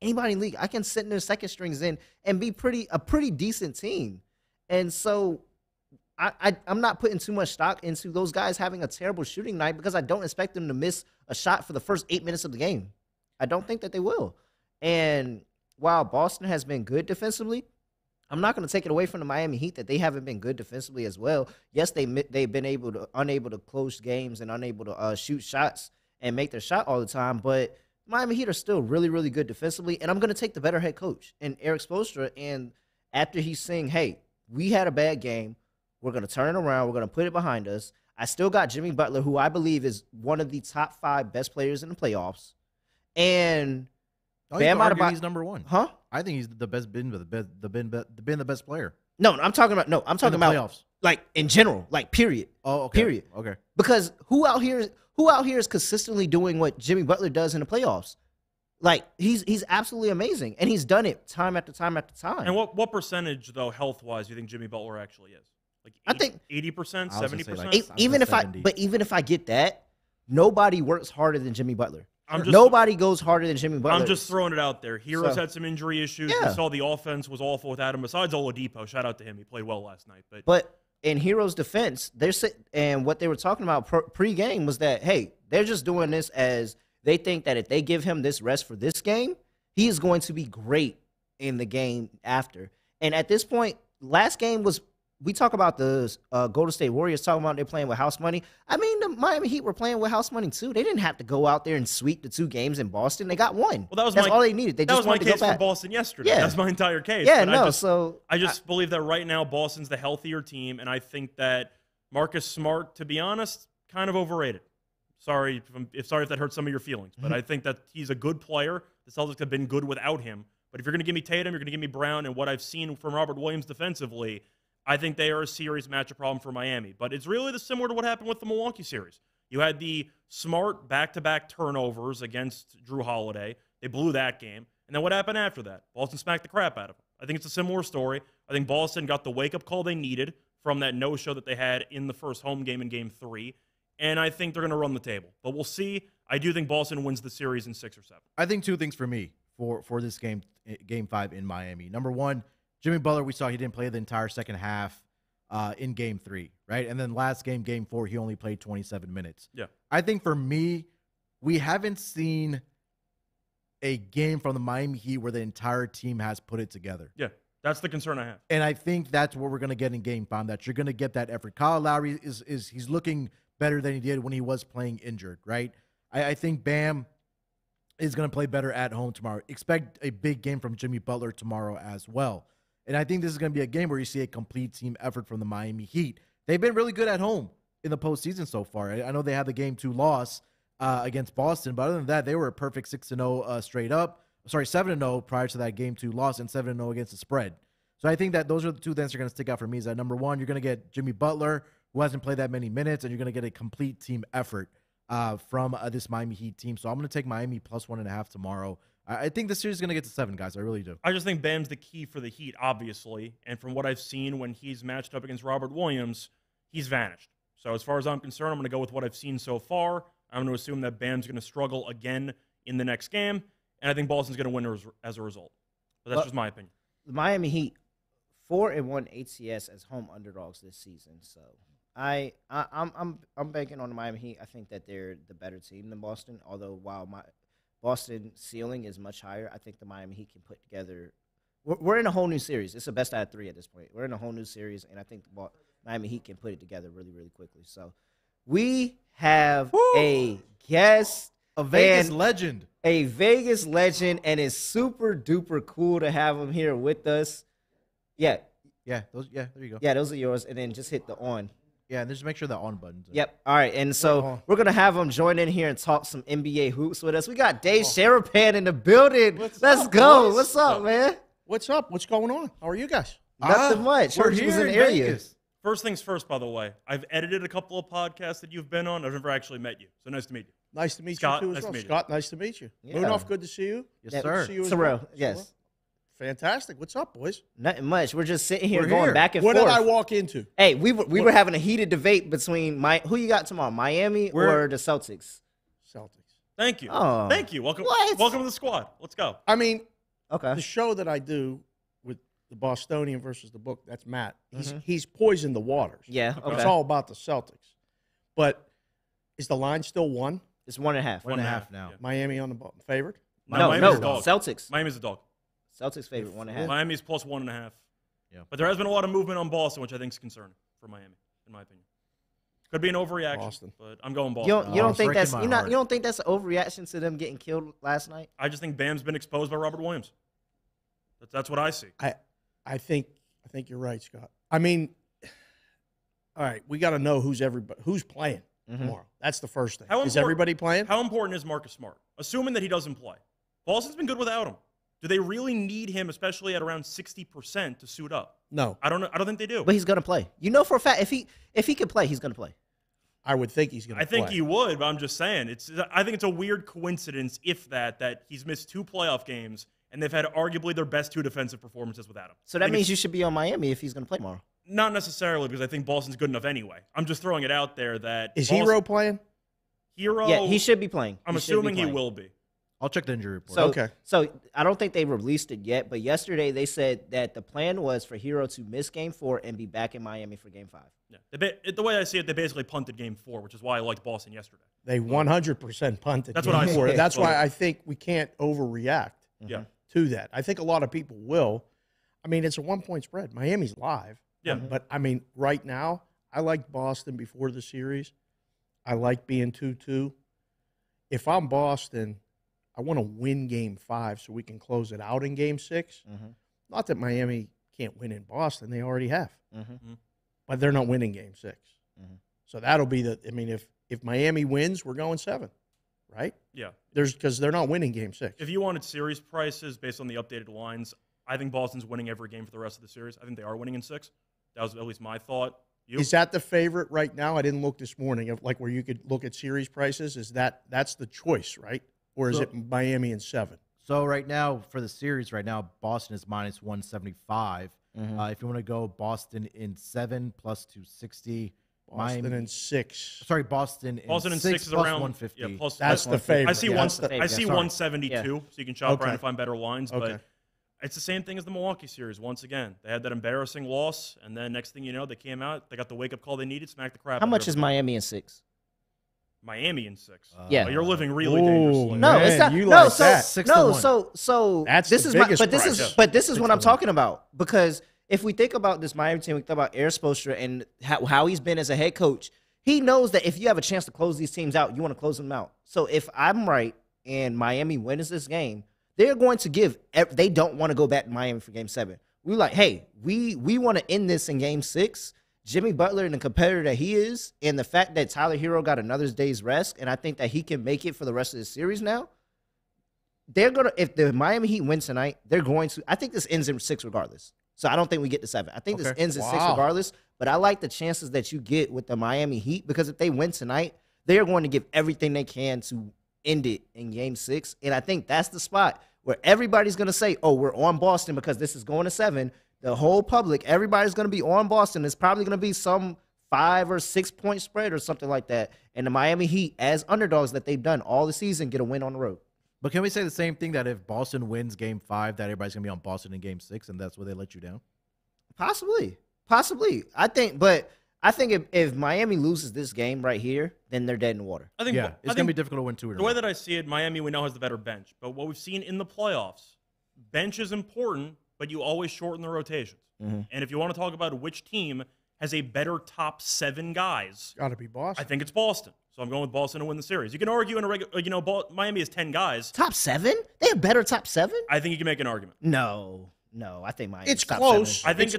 Anybody in the league. I can sit in their second strings and be a pretty decent team. And so I'm not putting too much stock into those guys having a terrible shooting night because I don't expect them to miss a shot for the first 8 minutes of the game. I don't think that they will. And while Boston has been good defensively, I'm not going to take it away from the Miami Heat that they haven't been good defensively as well. Yes, they've been unable to close games and unable to shoot shots and make their shot all the time, but Miami Heat are still really, really good defensively, and I'm going to take the better head coach in Eric Spoelstra. And after he's saying, hey, we had a bad game, we're going to turn it around, we're going to put it behind us. I still got Jimmy Butler, who I believe is one of the top 5 best players in the playoffs, and Bam Adebayo, he's number one. Huh? I think he's the best been the best player. No, I'm talking about playoffs. Like in general, like period. Oh, okay. Period. Okay. Because who out here is consistently doing what Jimmy Butler does in the playoffs? Like he's absolutely amazing, and he's done it time after time after time. And what percentage though, health wise, do you think Jimmy Butler actually is? Like 80, I think 80%, 70%. Even if I get that, nobody works harder than Jimmy Butler. Nobody goes harder than Jimmy Butler. I'm just throwing it out there. Heroes had some injury issues. Yeah. We saw the offense was awful without him. Besides Oladipo, shout out to him. He played well last night. But in Heroes' defense, what they were talking about pre-game was that, hey, they're just doing this as they think that if they give him this rest for this game, he is going to be great in the game after. And at this point, last game was, we talk about the Golden State Warriors talking about they're playing with house money. I mean, the Miami Heat were playing with house money, too. They didn't have to go out there and sweep the 2 games in Boston. They got one. Well, That's all they needed. They just wanted to go back. That was my case for Boston yesterday. Yeah. That's my entire case. Yeah, no, I just believe that right now Boston's the healthier team, and I think that Marcus Smart, to be honest, kind of overrated. Sorry if that hurt some of your feelings, but I think that he's a good player. The Celtics have been good without him. But if you're going to give me Tatum, you're going to give me Brown, and what I've seen from Robert Williams defensively, I think they are a serious matchup problem for Miami. But it's really similar to what happened with the Milwaukee series. You had the Smart back-to-back turnovers against Drew Holiday. They blew that game. And then what happened after that? Boston smacked the crap out of them. I think it's a similar story. I think Boston got the wake-up call they needed from that no-show that they had in the first home game in Game 3. And I think they're going to run the table. But we'll see. I do think Boston wins the series in 6 or 7. I think 2 things for me for this game, Game 5 in Miami. Number one, Jimmy Butler, we saw he didn't play the entire second half in Game 3, right? And then last game, Game 4, he only played 27 minutes. Yeah. I think for me, we haven't seen a game from the Miami Heat where the entire team has put it together. Yeah, that's the concern I have. And I think that's what we're going to get in Game 5, that you're going to get that effort. Kyle Lowry, he's looking better than he did when he was playing injured, right? I think Bam is going to play better at home tomorrow. Expect a big game from Jimmy Butler tomorrow as well. And I think this is going to be a game where you see a complete team effort from the Miami Heat. They've been really good at home in the postseason so far. I know they had the Game 2 loss against Boston, but other than that, they were a perfect 6-0 straight up. Sorry, 7-0 prior to that Game 2 loss and 7-0 against the spread. So I think that those are the 2 things that are going to stick out for me. Is that number one, you're going to get Jimmy Butler, who hasn't played that many minutes, and you're going to get a complete team effort from this Miami Heat team. So I'm going to take Miami plus 1.5 tomorrow. I think this series is going to get to 7, guys. I really do. I just think Bam's the key for the Heat, obviously. And from what I've seen when he's matched up against Robert Williams, he's vanished. So as far as I'm concerned, I'm going to go with what I've seen so far. I'm going to assume that Bam's going to struggle again in the next game. And I think Boston's going to win as a result. But that's just my opinion. The Miami Heat, 4-1 ATS as home underdogs this season. So I'm banking on the Miami Heat. I think that they're the better team than Boston, although while my Boston ceiling is much higher, I think the Miami Heat can put together. We're in a whole new series. It's the best out of 3 at this point. We're in a whole new series, and I think the Miami Heat can put it together really, really quickly. So we have a guest. A Vegas legend. A Vegas legend, and it's super-duper cool to have him here with us. Yeah. Yeah, there you go. Yeah, those are yours, and then just hit the on. Yeah, and just make sure the on button's up. Yep. All right, and so we're going to have him join in here and talk some NBA hoops with us. We got Dave Sharapan in the building. Let's go. Boys? What's up, man? What's up? What's going on? How are you guys? Nothing much. We're here in Vegas. First things first, by the way. I've edited a couple of podcasts that you've been on. I've never actually met you, so nice to meet you. Nice to meet Scott, you, too, as well. Scott, nice to meet you. Yeah. Moonoff, good to see you. Yes, sir. Terrell, yes. Fantastic. What's up, boys? Nothing much. We're just sitting here going back and forth. What did I walk into? Hey, we were having a heated debate between who you got tomorrow, Miami or the Celtics? Celtics. Thank you. Oh. Thank you. Welcome to the squad. Let's go. I mean, the show that I do with the Bostonian versus the book. That's Matt. He's poisoned the waters. Yeah, okay. It's all about the Celtics. But is the line still one? It's 1.5. One and a half now. Yeah. Miami on the favored? No, Celtics. Miami's a dog. Celtics favorite, 1.5. Miami's plus 1.5. Yeah. But there has been a lot of movement on Boston, which I think is concerning for Miami, in my opinion. Could be an overreaction, Boston. But I'm going Boston. You don't think that's an overreaction to them getting killed last night? I just think Bam's been exposed by Robert Williams. That's what I see. I think you're right, Scott. I mean, all right, we got to know who's playing tomorrow. That's the first thing. Is everybody playing? How important is Marcus Smart? Assuming that he doesn't play, Boston's been good without him. Do they really need him, especially at around 60%, to suit up? No, I don't know. I don't think they do. But he's going to play. You know for a fact, if he could play, he's going to play. I would think he's going to play. I think he would, but I'm just saying I think it's a weird coincidence if that he's missed 2 playoff games and they've had arguably their best 2 defensive performances without him. So that means you should be on Miami if he's going to play tomorrow. Not necessarily, because I think Boston's good enough anyway. I'm just throwing it out there that Hero playing? Hero, yeah, he should be playing. I'm assuming he will be. I'll check the injury report. So I don't think they released it yet, but yesterday they said that the plan was for Hero to miss Game 4 and be back in Miami for Game 5. Yeah, the way I see it, they basically punted Game 4, which is why I liked Boston yesterday. They 100% punted. That's what I said. That's why I think we can't overreact to that. I think a lot of people will. I mean, it's a 1-point spread. Miami's live. Yeah. But I mean, right now, I liked Boston before the series. I like being 2-2. If I'm Boston, I want to win Game 5 so we can close it out in Game 6. Not that Miami can't win in Boston. They already have. But they're not winning Game 6. So that'll be the – I mean, if Miami wins, we're going 7, right? Yeah. Because they're not winning Game 6. If you wanted series prices based on the updated lines, I think Boston's winning every game for the rest of the series. I think they are winning in 6. That was at least my thought. Is that the favorite right now? I didn't look this morning, like where you could look at series prices. Is that's the choice, right? Or is it Miami in 7? So right now, for the series right now, Boston is minus 175. If you want to go Boston in 7 plus 260. Boston in 6. Sorry, Boston in six is around 150. Yeah, that's the favorite. I see 172, so you can shop around and find better lines. But it's the same thing as the Milwaukee series once again. They had that embarrassing loss, and then next thing you know, they came out. They got the wake-up call they needed, smacked the crap out of them. How much is Miami in 6? Miami in 6. Yeah, you're living really dangerously. No, man, it's not. This is what I'm talking about, because if we think about this Miami team, we think about Eric Spoelstra and how he's been as a head coach. He knows that if you have a chance to close these teams out, you want to close them out. So if I'm right and Miami wins this game, they're going to give. They don't want to go back to Miami for Game 7. We're like, hey, we want to end this in Game 6. Jimmy Butler and the competitor that he is, and the fact that Tyler Herro got another day's rest, and I think that he can make it for the rest of the series now, if the Miami Heat win tonight, they're going to – I think this ends in 6 regardless. So I don't think we get to 7. I think this ends in 6 regardless, but I like the chances that you get with the Miami Heat, because if they win tonight, they're going to give everything they can to end it in Game 6, and I think that's the spot where everybody's going to say, oh, we're on Boston because this is going to 7. The whole public, everybody's going to be on Boston. It's probably going to be some 5- or 6-point spread or something like that. And the Miami Heat, as underdogs that they've done all the season, get a win on the road. But can we say the same thing, that if Boston wins Game 5, that everybody's going to be on Boston in Game 6, and that's where they let you down? Possibly. Possibly. I think if Miami loses this game right here, then they're dead in the water. It's going to be difficult to win 2 in a row. The way that I see it, Miami, we know, has the better bench. But what we've seen in the playoffs, bench is important, but you always shorten the rotations. And if you want to talk about which team has a better top 7 guys, got to be Boston. I think it's Boston. So I'm going with Boston to win the series. You can argue in a regular, Miami has 10 guys. Top 7? They have better top 7? I think you can make an argument. No, I think Miami. It's close. Top 7. I think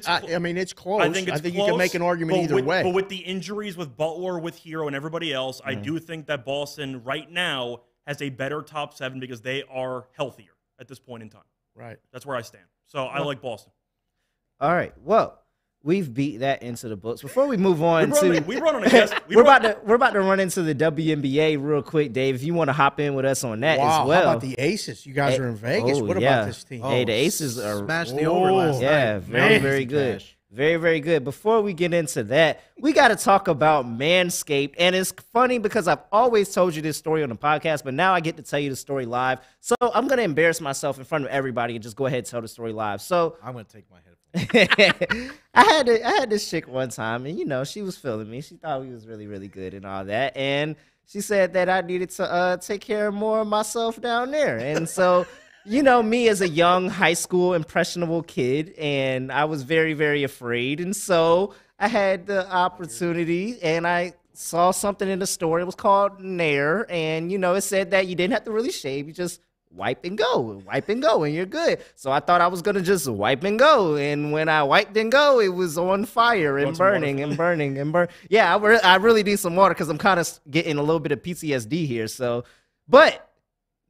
it's close. I think you can make an argument either way. But with the injuries with Butler, with Hero, and everybody else, I do think that Boston right now has a better top 7 because they are healthier at this point in time. Right. That's where I stand. So I like Boston. All right. Well, we've beat that into the books. Before we move on we're about to run into the WNBA real quick, Dave. If you want to hop in with us on that as well. How about the Aces? You guys are in Vegas. What about this team? Hey, the Aces smashed the over last night. Yeah, very, very good. Very, very good. Before we get into that, we got to talk about Manscaped. And it's funny because I've always told you this story on the podcast, but now I get to tell you the story live. So I'm going to embarrass myself in front of everybody and just go ahead and tell the story live. So I'm going to take my headphones. I had this chick one time, and, you know, she was feeling me. She thought we was really, really good and all that. And she said that I needed to take care of more of myself down there. And so... You know, me as a young high school impressionable kid, and I was very, very afraid. And so I had the opportunity, and I saw something in the store. It was called Nair, and, you know, it said that you didn't have to really shave. You just wipe and go, and you're good. So I thought I was going to just wipe and go. And when I wiped and go, it was on fire and burning and burning and burning. Yeah, I really need some water because I'm kind of getting a little bit of PTSD here. So, but...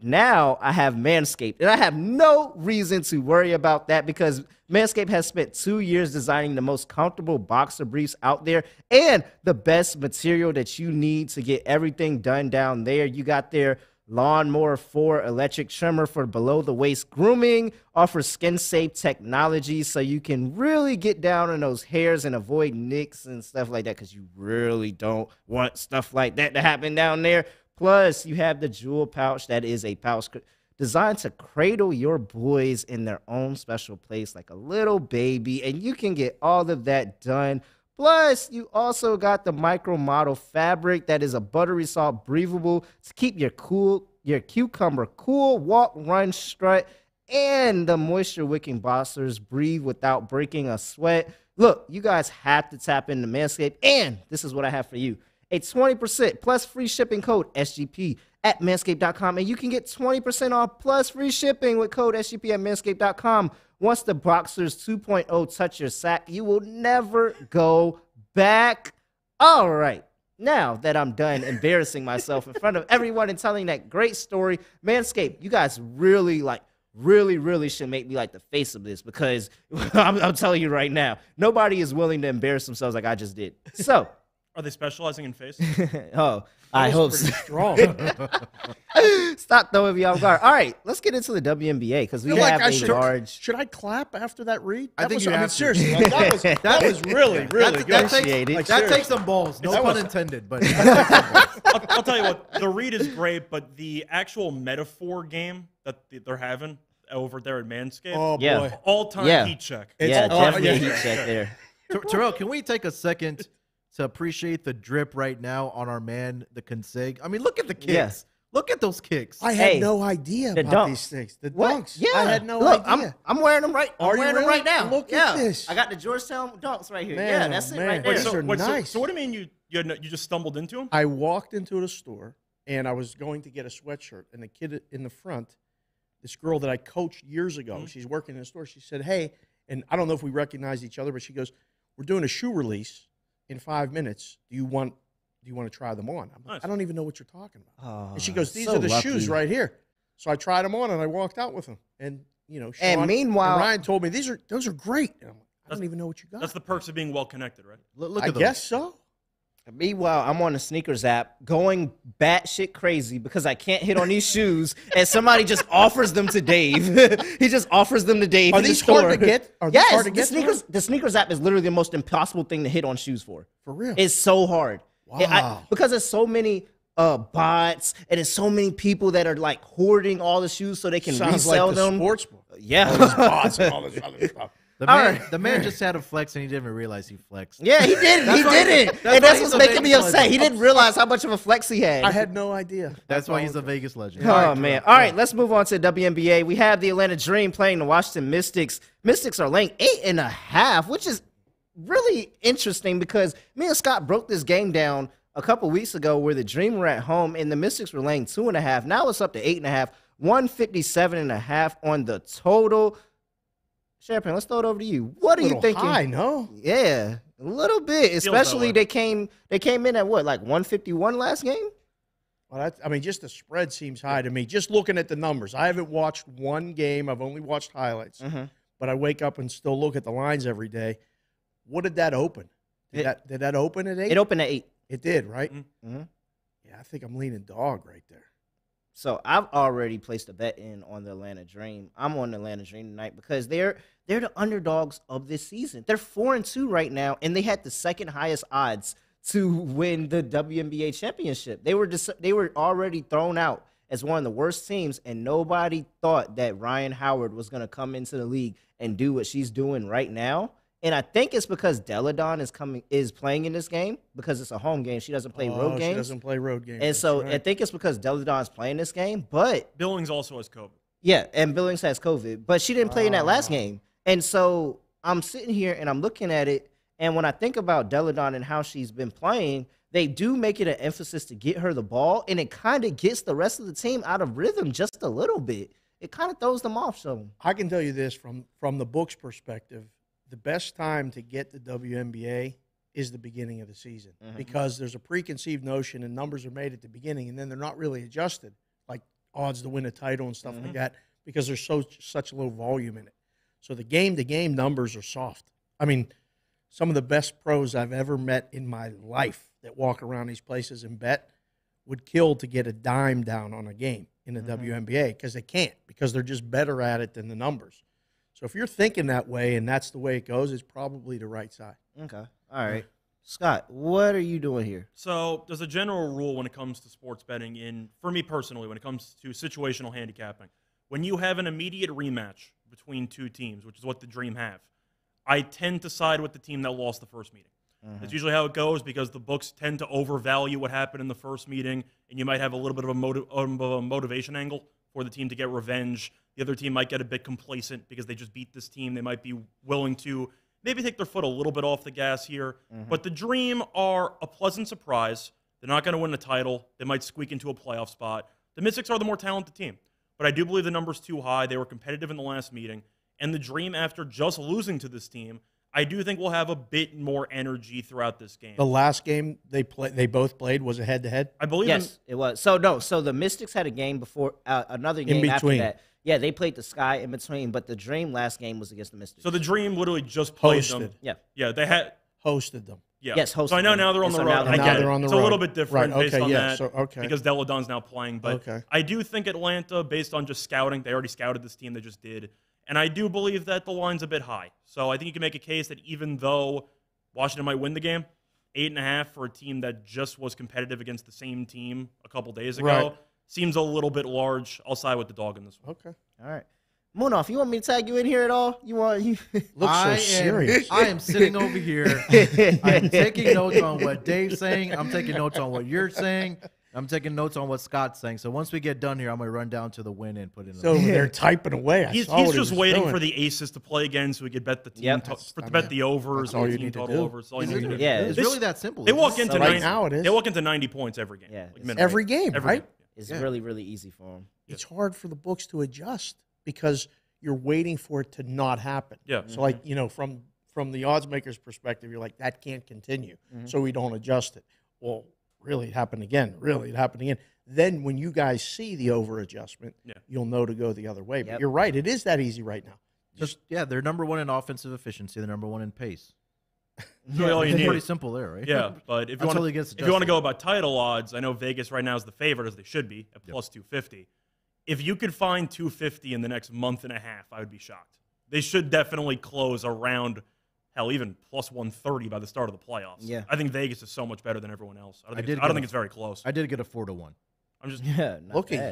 Now I have Manscaped, and I have no reason to worry about that because Manscaped has spent 2 years designing the most comfortable boxer briefs out there and the best material that you need to get everything done down there. You got their Lawnmower 4 electric trimmer for below-the-waist grooming, offers skin-safe technology so you can really get down on those hairs and avoid nicks and stuff like that because you really don't want stuff like that to happen down there. Plus, you have the Jewel Pouch that is a pouch designed to cradle your boys in their own special place like a little baby, and you can get all of that done. Plus, you also got the Micro Model fabric that is a buttery soft breathable to keep your cucumber cool, walk, run, strut, and the moisture-wicking boxers breathe without breaking a sweat. Look, you guys have to tap into Manscaped, and this is what I have for you. A 20% plus free shipping code SGP at manscaped.com. And you can get 20% off plus free shipping with code SGP at manscaped.com. Once the Boxers 2.0 touch your sack, you will never go back. All right. Now that I'm done embarrassing myself in front of everyone and telling that great story, Manscaped, you guys really really should make me like the face of this because I'm telling you right now, nobody is willing to embarrass themselves like I just did. So... Are they specializing in face? Oh, I hope so. Strong. Stop throwing me off guard. All right, let's get into the WNBA because we have a large. Should I clap after that read? I think you have to. Seriously, that was really, really good. That takes some balls. No pun intended, but I'll tell you what. The read is great, but the actual metaphor game that they're having over there at Manscaped. Oh boy, all-time heat check. Yeah, definitely heat check there. Terrell, can we take a second to appreciate the drip right now on our man, the Consig? I mean, look at the kicks. Yeah. Look at those kicks. I had no idea about these things. The dunks. Yeah. I had no idea. I'm wearing them right. I'm wearing them right now. Look at this. I got the Georgetown dunks right here. Man, yeah, that's it right there. Wait, nice. So what do you mean you just stumbled into them? I walked into the store, and I was going to get a sweatshirt, and the kid in the front, this girl that I coached years ago, she's working in the store, she said, hey, and I don't know if we recognize each other, but she goes, we're doing a shoe release in 5 minutes, do you want to try them on? I'm like, I don't even know what you're talking about. And she goes, these are the shoes right here. So I tried them on and I walked out with them. And you know, Sean and meanwhile, Ryan told me those are great. And I'm like, I don't even know what you got. That's the perks of being well connected, right? Look at those. I guess so. And meanwhile, I'm on the sneakers app going batshit crazy because I can't hit on these shoes, and somebody just offers them to Dave. He just offers them to Dave. Are these hard to get? Yes, the sneakers app is literally the most impossible thing to hit on shoes for. For real, it's so hard. Wow. Because there's so many bots, and there's so many people that are like hoarding all the shoes so they can resell them. Sounds like the sports. Yeah. All these bots and all this other stuff. The man just had a flex, and he didn't even realize he flexed. Yeah, he didn't. And that's what's making me upset. He didn't realize how much of a flex he had. I had no idea. That's why he's a Vegas legend. Oh, man. All right, let's move on to the WNBA. We have the Atlanta Dream playing the Washington Mystics. Mystics are laying 8.5, which is really interesting because me and Scott broke this game down a couple weeks ago where the Dream were at home, and the Mystics were laying 2.5. Now it's up to 8.5, 157.5 on the total. Sharapan, let's throw it over to you. What are you thinking? I know. Yeah, a little bit. Especially they came in at what, like 151 last game? Well, I mean, just the spread seems high to me. Just looking at the numbers, I haven't watched one game. I've only watched highlights. But I wake up and still look at the lines every day. What did that open? Did that open at 8? It opened at 8. It did, right? Yeah, I think I'm leaning dog right there. So I've already placed a bet in on the Atlanta Dream. I'm on the Atlanta Dream tonight because they're the underdogs of this season. They're 4-2 right now, and they had the second highest odds to win the WNBA championship. They were already thrown out as one of the worst teams, and nobody thought that Ryan Howard was going to come into the league and do what she's doing right now. And I think it's because Deladon is playing in this game because it's a home game. She doesn't play road games. She doesn't play road games. And so right. I think it's because Deladon's playing this game. But Billings also has COVID. Yeah, and Billings has COVID. But she didn't play in that last game. And so I'm sitting here and I'm looking at it. And when I think about Deladon and how she's been playing, they do make it an emphasis to get her the ball. And it kind of gets the rest of the team out of rhythm just a little bit. It kind of throws them off. So I can tell you this from the books perspective. The best time to get the WNBA is the beginning of the season because there's a preconceived notion and numbers are made at the beginning and then they're not really adjusted, like odds to win a title and stuff like that, because there's such low volume in it. So the game-to-game numbers are soft. I mean, some of the best pros I've ever met in my life that walk around these places and bet would kill to get a dime down on a game in the WNBA because they can't, because they're just better at it than the numbers. So if you're thinking that way and that's the way it goes, it's probably the right side. Okay. All right. Scott, what are you doing here? So there's a general rule when it comes to sports betting, in, for me personally, when it comes to situational handicapping. When you have an immediate rematch between two teams, which is what the Dream have, I tend to side with the team that lost the first meeting. That's usually how it goes because the books tend to overvalue what happened in the first meeting, and you might have a little bit of a motivation angle for the team to get revenge. The other team might get a bit complacent because they just beat this team. They might be willing to maybe take their foot a little bit off the gas here. But the Dream are a pleasant surprise. They're not going to win the title. They might squeak into a playoff spot. The Mystics are the more talented team. But I do believe the number's too high. They were competitive in the last meeting. And the Dream, after just losing to this team, I do think we'll have a bit more energy throughout this game. The last game they both played was a head-to-head? I believe it was. So the Mystics had a game before, another game after that. Yeah, they played the Sky in between, but the Dream last game was against the Mystics. So the Dream literally just played them. Yeah. Yeah, they had hosted them. Yeah. Yes, hosted them. So I know now they're on the road. I get it. It's a little bit different based on that because Deladon's now playing. But I do think Atlanta, based on just scouting, they already scouted this team, they just did. And I do believe that the line's a bit high. So I think you can make a case that even though Washington might win the game, 8.5 for a team that just was competitive against the same team a couple days ago. Right. Seems a little bit large. I'll side with the dog in this one. Okay. All right. Moonoff, you want me to tag you in here at all? You look so serious. I am sitting over here. I'm taking notes on what Dave's saying. I'm taking notes on what you're saying. I'm taking notes on what Scott's saying. So once we get done here, I'm going to run down to the win and put in. So they're typing away. He's just waiting for the Aces to play again so we could bet the team. Bet the overs. That's all you need to do. Yeah, it's really that simple. They walk into They walk into 90 points every game. Yeah, like every game, right? It's really, really easy for them. It's hard for the books to adjust because you're waiting for it to not happen. Yeah. So, like, you know, from the odds makers' perspective, you're like, that can't continue. So we don't adjust it. Well, really, it happened again. Really, it happened again. Then when you guys see the over-adjustment, you'll know to go the other way. But you're right. It is that easy right now. Yeah, they're number one in offensive efficiency. They're number one in pace. It's pretty simple there, right? Yeah, but if you want to go about title odds, I know Vegas right now is the favorite, as they should be, at plus 250. If you could find 250 in the next month and a half, I would be shocked. They should definitely close around, hell, even plus 130 by the start of the playoffs. Yeah. I think Vegas is so much better than everyone else. I don't think it's very close. I did get a 4-1. I'm just at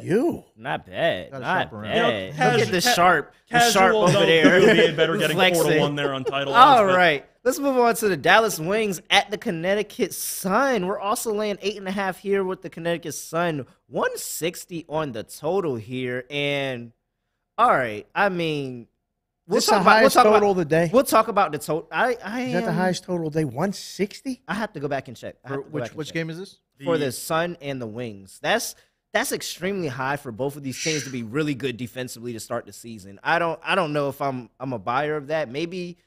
you. Not bad. Not bad. You know, look at the sharp over there. Better getting 4-1 there on title. All right. Let's move on to the Dallas Wings at the Connecticut Sun. We're also laying 8.5 here with the Connecticut Sun. 160 on the total here. And, all right, I mean, we'll talk about the total. Is that the highest total of the day, 160? I have to go back and check. Which game is this? For the Sun and the Wings. That's extremely high for both of these teams to be really good defensively to start the season. I don't know if I'm a buyer of that. Maybe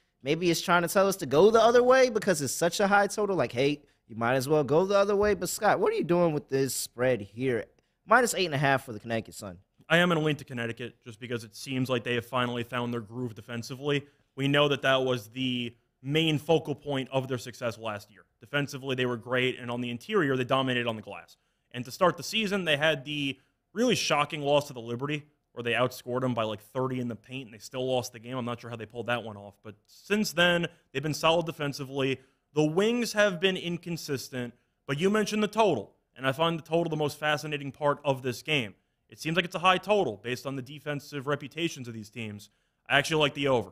it's trying to tell us to go the other way because it's such a high total. Like, hey, you might as well go the other way. But, Scott, what are you doing with this spread here? Minus 8.5 for the Connecticut Sun. I am going to lean to Connecticut just because it seems like they have finally found their groove defensively. We know that was the main focal point of their success last year. Defensively, they were great, and on the interior, they dominated on the glass. And to start the season, they had the Really shocking loss to the Liberty, where they outscored them by like 30 in the paint, and they still lost the game. I'm not sure how they pulled that one off. But since then, they've been solid defensively. The Wings have been inconsistent, but you mentioned the total, and I find the total the most fascinating part of this game. It seems like it's a high total based on the defensive reputations of these teams. I actually like the over.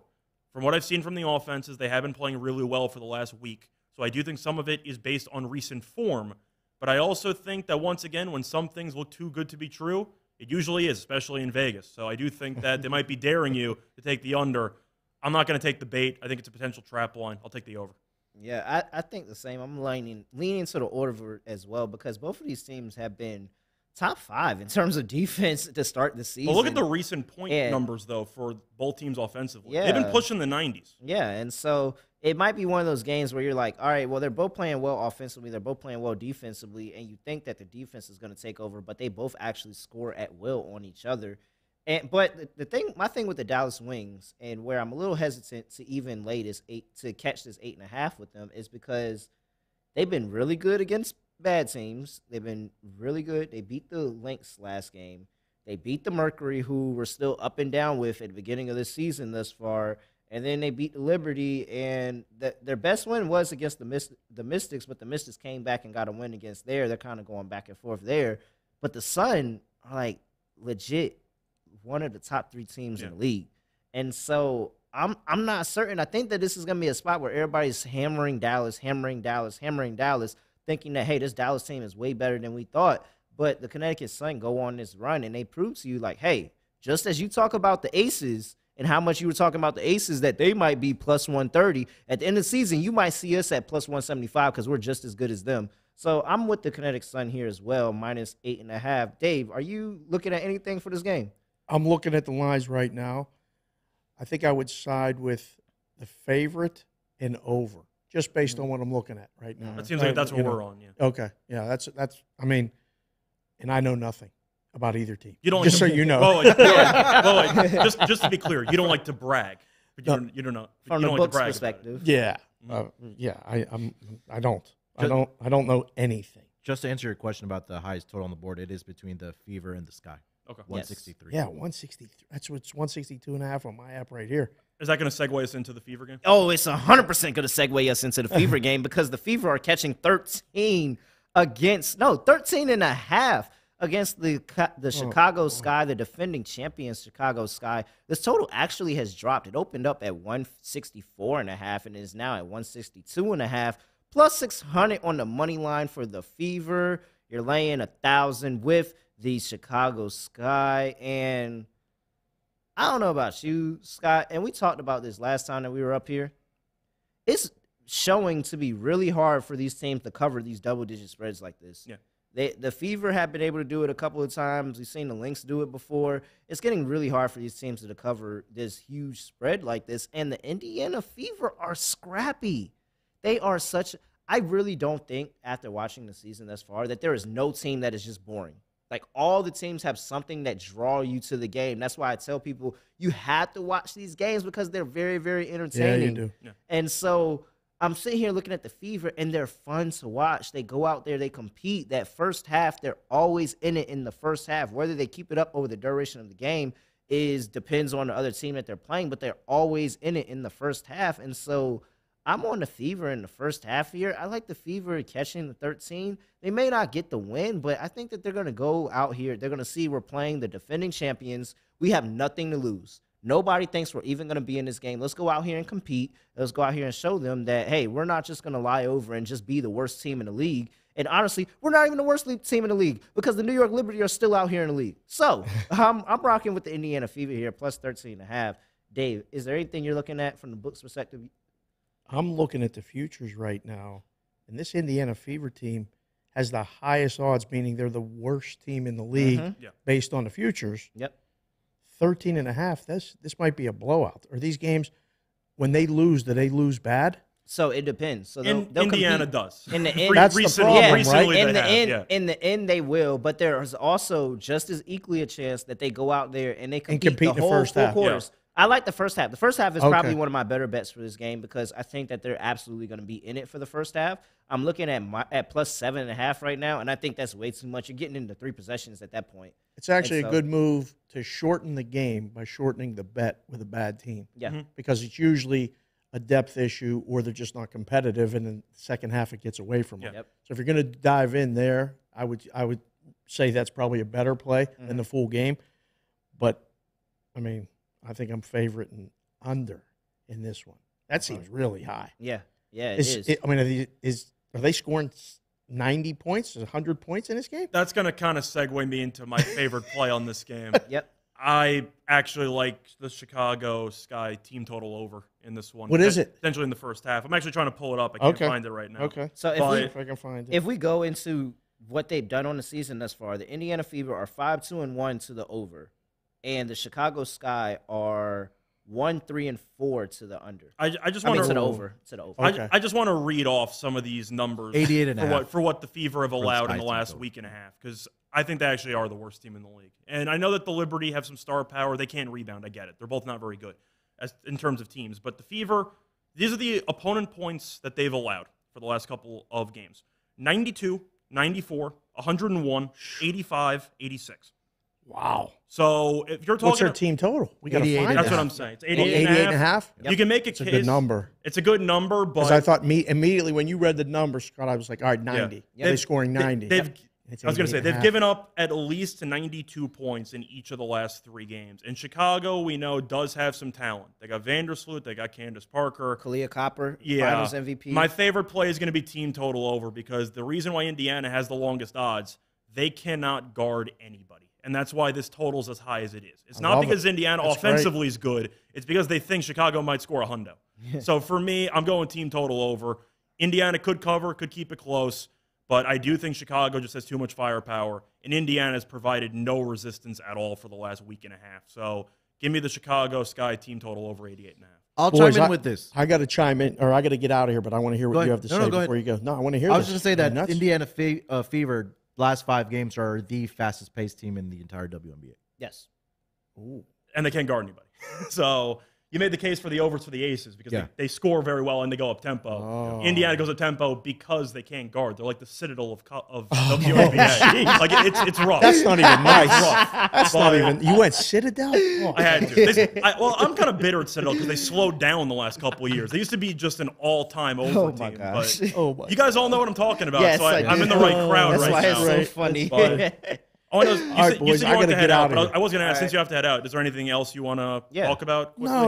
From what I've seen from the offenses, they have been playing really well for the last week. So I do think some of it is based on recent form. But I also think that, once again, when some things look too good to be true, it usually is, especially in Vegas. So I do think that they might be daring you to take the under. I'm not going to take the bait. I think it's a potential trap line. I'll take the over. Yeah, I think the same. I'm leaning to the over as well, because both of these teams have been top five in terms of defense to start the season. Well, look at the recent point numbers, though, for both teams offensively. Yeah. They've been pushing the 90s. Yeah, and so it might be one of those games where you're like, all right, well, they're both playing well offensively, they're both playing well defensively, and you think that the defense is going to take over, but they both actually score at will on each other. But my thing with the Dallas Wings, and where I'm a little hesitant to even lay this to catch this 8.5 with them, is because they've been really good against bad teams. They've been really good. They beat the Lynx last game. They beat the Mercury, who we're still up and down with at the beginning of the season thus far. And then they beat the Liberty, and their best win was against the Mystics, but the Mystics came back and got a win against there. They're kind of going back and forth there. But the Sun are, like, legit one of the top three teams in the league. And so I'm not certain. I think that this is going to be a spot where everybody's hammering Dallas, thinking that, hey, this Dallas team is way better than we thought. But the Connecticut Sun go on this run, and they prove to you, like, hey, just as you talk about the Aces and how much you were talking about the Aces, that they might be plus 130. At the end of the season, you might see us at plus 175 because we're just as good as them. So I'm with the Connecticut Sun here as well, minus 8.5. Dave, are you looking at anything for this game? I'm looking at the lines right now. I think I would side with the favorite and over, just based on what I'm looking at right now. It seems like that's what we're on, yeah. Okay, yeah, that's. I mean, and I know nothing about either team. You don't just like to, so you know. Just to be clear, you don't like to brag. From a book's perspective. Yeah, I don't know anything. Just to answer your question about the highest total on the board, it is between the Fever and the Sky. Okay. 163. Yes. Yeah, 163. That's what's 162.5 on my app right here. Is that going to segue us into the Fever game? Oh, it's 100% going to segue us into the Fever game, because the Fever are catching 13.5 against the Chicago Sky, the defending champions Chicago Sky. This total actually has dropped. It opened up at 164.5 and is now at 162.5, plus 600 on the money line for the Fever. You're laying 1,000 with the Chicago Sky, and I don't know about you, Scott, and we talked about this last time that we were up here. It's showing to be really hard for these teams to cover these double-digit spreads like this. Yeah. The Fever have been able to do it a couple of times. We've seen the Lynx do it before. It's getting really hard for these teams to cover this huge spread like this, and the Indiana Fever are scrappy. They are such – I really don't think, after watching the season thus far, that there is no team that is just boring. Like, all the teams have something that draw you to the game. That's why I tell people you have to watch these games, because they're very, very entertaining. Yeah, you do. Yeah. And so I'm sitting here looking at the Fever, and they're fun to watch. They go out there. They compete. That first half, they're always in it in the first half. Whether they keep it up over the duration of the game depends on the other team that they're playing, but they're always in it in the first half. And so I'm on the Fever in the first half here. I like the Fever catching the 13. They may not get the win, but I think that they're going to go out here. They're going to see we're playing the defending champions. We have nothing to lose. Nobody thinks we're even going to be in this game. Let's go out here and compete. Let's go out here and show them that, hey, we're not just going to lie over and just be the worst team in the league. And honestly, we're not even the worst team in the league, because the New York Liberty are still out here in the league. So I'm rocking with the Indiana Fever here, plus 13.5. Dave, is there anything you're looking at from the book's perspective? I'm looking at the futures right now, and this Indiana Fever team has the highest odds, meaning they're the worst team in the league based on the futures. Yep. 13.5, this might be a blowout. Are these games, when they lose, do they lose bad? So it depends. So they'll Indiana compete. Does. In the end, that's recently, the problem, yeah, right? In the end, they will. But there is also just as equally a chance that they go out there and they compete the whole 4 quarters. Yeah. I like the first half. The first half is probably one of my better bets for this game because I think that they're absolutely going to be in it for the first half. I'm looking at +7.5 right now, and I think that's way too much. You're getting into three possessions at that point. It's actually a good move to shorten the game by shortening the bet with a bad team. Yeah. Mm-hmm. Because it's usually a depth issue or they're just not competitive, and in the second half it gets away from them. Yep. So if you're going to dive in there, I would say that's probably a better play than the full game. But, I mean, I think I'm favorite and under in this one. That seems really high. Yeah. Yeah, it is. I mean, are they scoring 90 points, 100 points in this game? That's going to kind of segue me into my favorite play on this game. Yep. I actually like the Chicago Sky team total over in this one. What is it? Essentially in the first half. I'm actually trying to pull it up. I can't find it right now. Okay. So if we go into what they've done on the season thus far, the Indiana Fever are 5-2-1 to the over, and the Chicago Sky are 1-3-4 to the under. I mean, to the over. Okay. I just want to read off some of these numbers 88 and for, a half. For what the Fever have allowed in the last week and a half, because I think they actually are the worst team in the league. And I know that the Liberty have some star power. They can't rebound. I get it. They're both not very good in terms of teams. But the Fever, these are the opponent points that they've allowed for the last couple of games. 92, 94, 101, 85, 86. Wow. So if you're talking, what's their team total? We got to find. That's what I'm saying. It's 88 and a half. Yep. You can make a case. It's a good number. It's a good number, but I thought immediately when you read the number, Scott, I was like, all right, 90. Yeah. They're scoring 90. I was going to say they've given up at least 92 points in each of the last three games. And Chicago, we know, does have some talent. They got Vandersloot. They got Candace Parker. Kalia Copper, Finals MVP. My favorite play is going to be team total over because the reason why Indiana has the longest odds, they cannot guard anybody. And that's why this total's as high as it is. It's not because Indiana offensively is good. It's because they think Chicago might score a hundo. So for me, I'm going team total over. Indiana could cover, could keep it close. But I do think Chicago just has too much firepower. And Indiana has provided no resistance at all for the last week and a half. So give me the Chicago Sky team total over 88.5. I'll chime in with this. I got to chime in, or I got to get out of here, but I want to hear what you have to say before you go. No, I want to hear this. I was just going to say that Indiana Fever, last five games, are the fastest-paced team in the entire WNBA. Yes. Ooh. And they can't guard anybody. So you made the case for the overs for the Aces because they score very well and they go up-tempo. Oh. Indiana goes up-tempo because they can't guard. They're like the citadel of WNBA. Like, it's rough. That's not even nice. That's not even – you went citadel? Oh. I had to. I'm kind of bitter at citadel because they slowed down the last couple of years. They used to be just an all-time over team. Gosh. But you guys all know what I'm talking about, yes, so I'm in the right crowd right now. That's why it's so funny. But, I was going to ask, since you have to head out, is there anything else you want to talk about? No.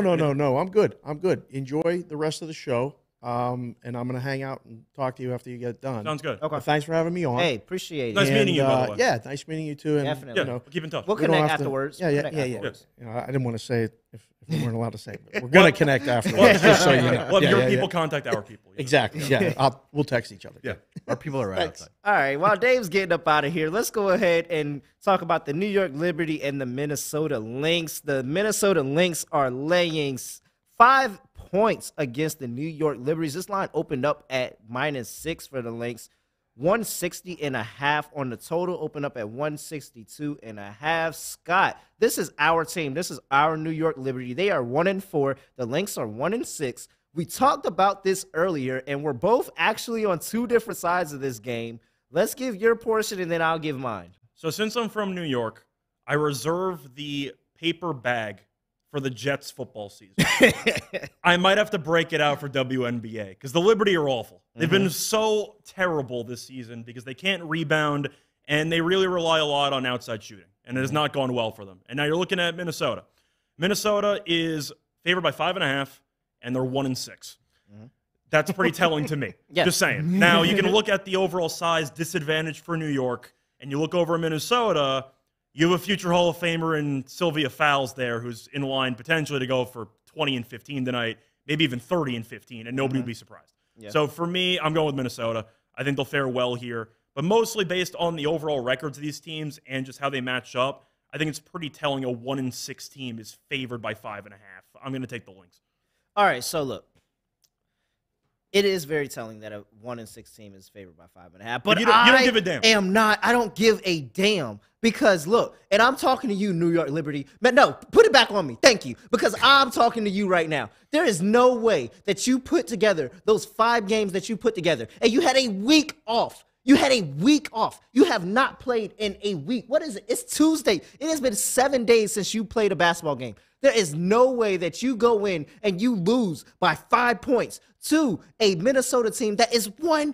I'm good. I'm good. Enjoy the rest of the show, and I'm going to hang out and talk to you after you get done. Sounds good. Okay. Well, thanks for having me on. Hey, appreciate it. Nice meeting you, by the way. Yeah, nice meeting you, too. And, definitely. You know, we'll keep in touch. We'll connect afterwards. You know, I didn't want to say it if we weren't allowed to say it. But we're going to connect afterwards, just so you know. Well, your people contact our people. Exactly. Yeah. We'll text each other. Yeah. Our people are right outside. All right. While Dave's getting up out of here, let's go ahead and talk about the New York Liberty and the Minnesota Lynx. The Minnesota Lynx are laying 5 points against the New York Liberties. This line opened up at -6 for the Lynx. 160.5 on the total, opened up at 162.5. Scott, this is our team. This is our New York Liberty. They are 1-4. The Lynx are 1-6. We talked about this earlier, and we're both actually on two different sides of this game. Let's give your portion, and then I'll give mine. So since I'm from New York, I reserve the paper bag for the Jets football season. I might have to break it out for WNBA because the Liberty are awful. They've been so terrible this season because they can't rebound, and they really rely a lot on outside shooting, and it has not gone well for them. And now you're looking at Minnesota. Minnesota is favored by 5.5, and they're 1-6. That's pretty telling to me. Just saying. Now you can look at the overall size disadvantage for New York, and you look over at Minnesota. You have a future Hall of Famer in Sylvia Fowles there who's in line potentially to go for 20 and 15 tonight, maybe even 30 and 15, and nobody would be surprised. Yeah. So for me, I'm going with Minnesota. I think they'll fare well here. But mostly based on the overall records of these teams and just how they match up, I think it's pretty telling a 1-6 team is favored by 5.5. I'm going to take the Lynx. All right, so look. It is very telling that a 1-6 team is favored by 5.5. But you don't give a damn. I don't give a damn. Because, look, and I'm talking to you, New York Liberty. No, put it back on me. Thank you. Because I'm talking to you right now. There is no way that you put together those 5 games that you put together. And you had a week off. You had a week off. You have not played in a week. What is it? It's Tuesday. It has been 7 days since you played a basketball game. There is no way that you go in and you lose by 5 points to a Minnesota team that is 1-5. 1-5.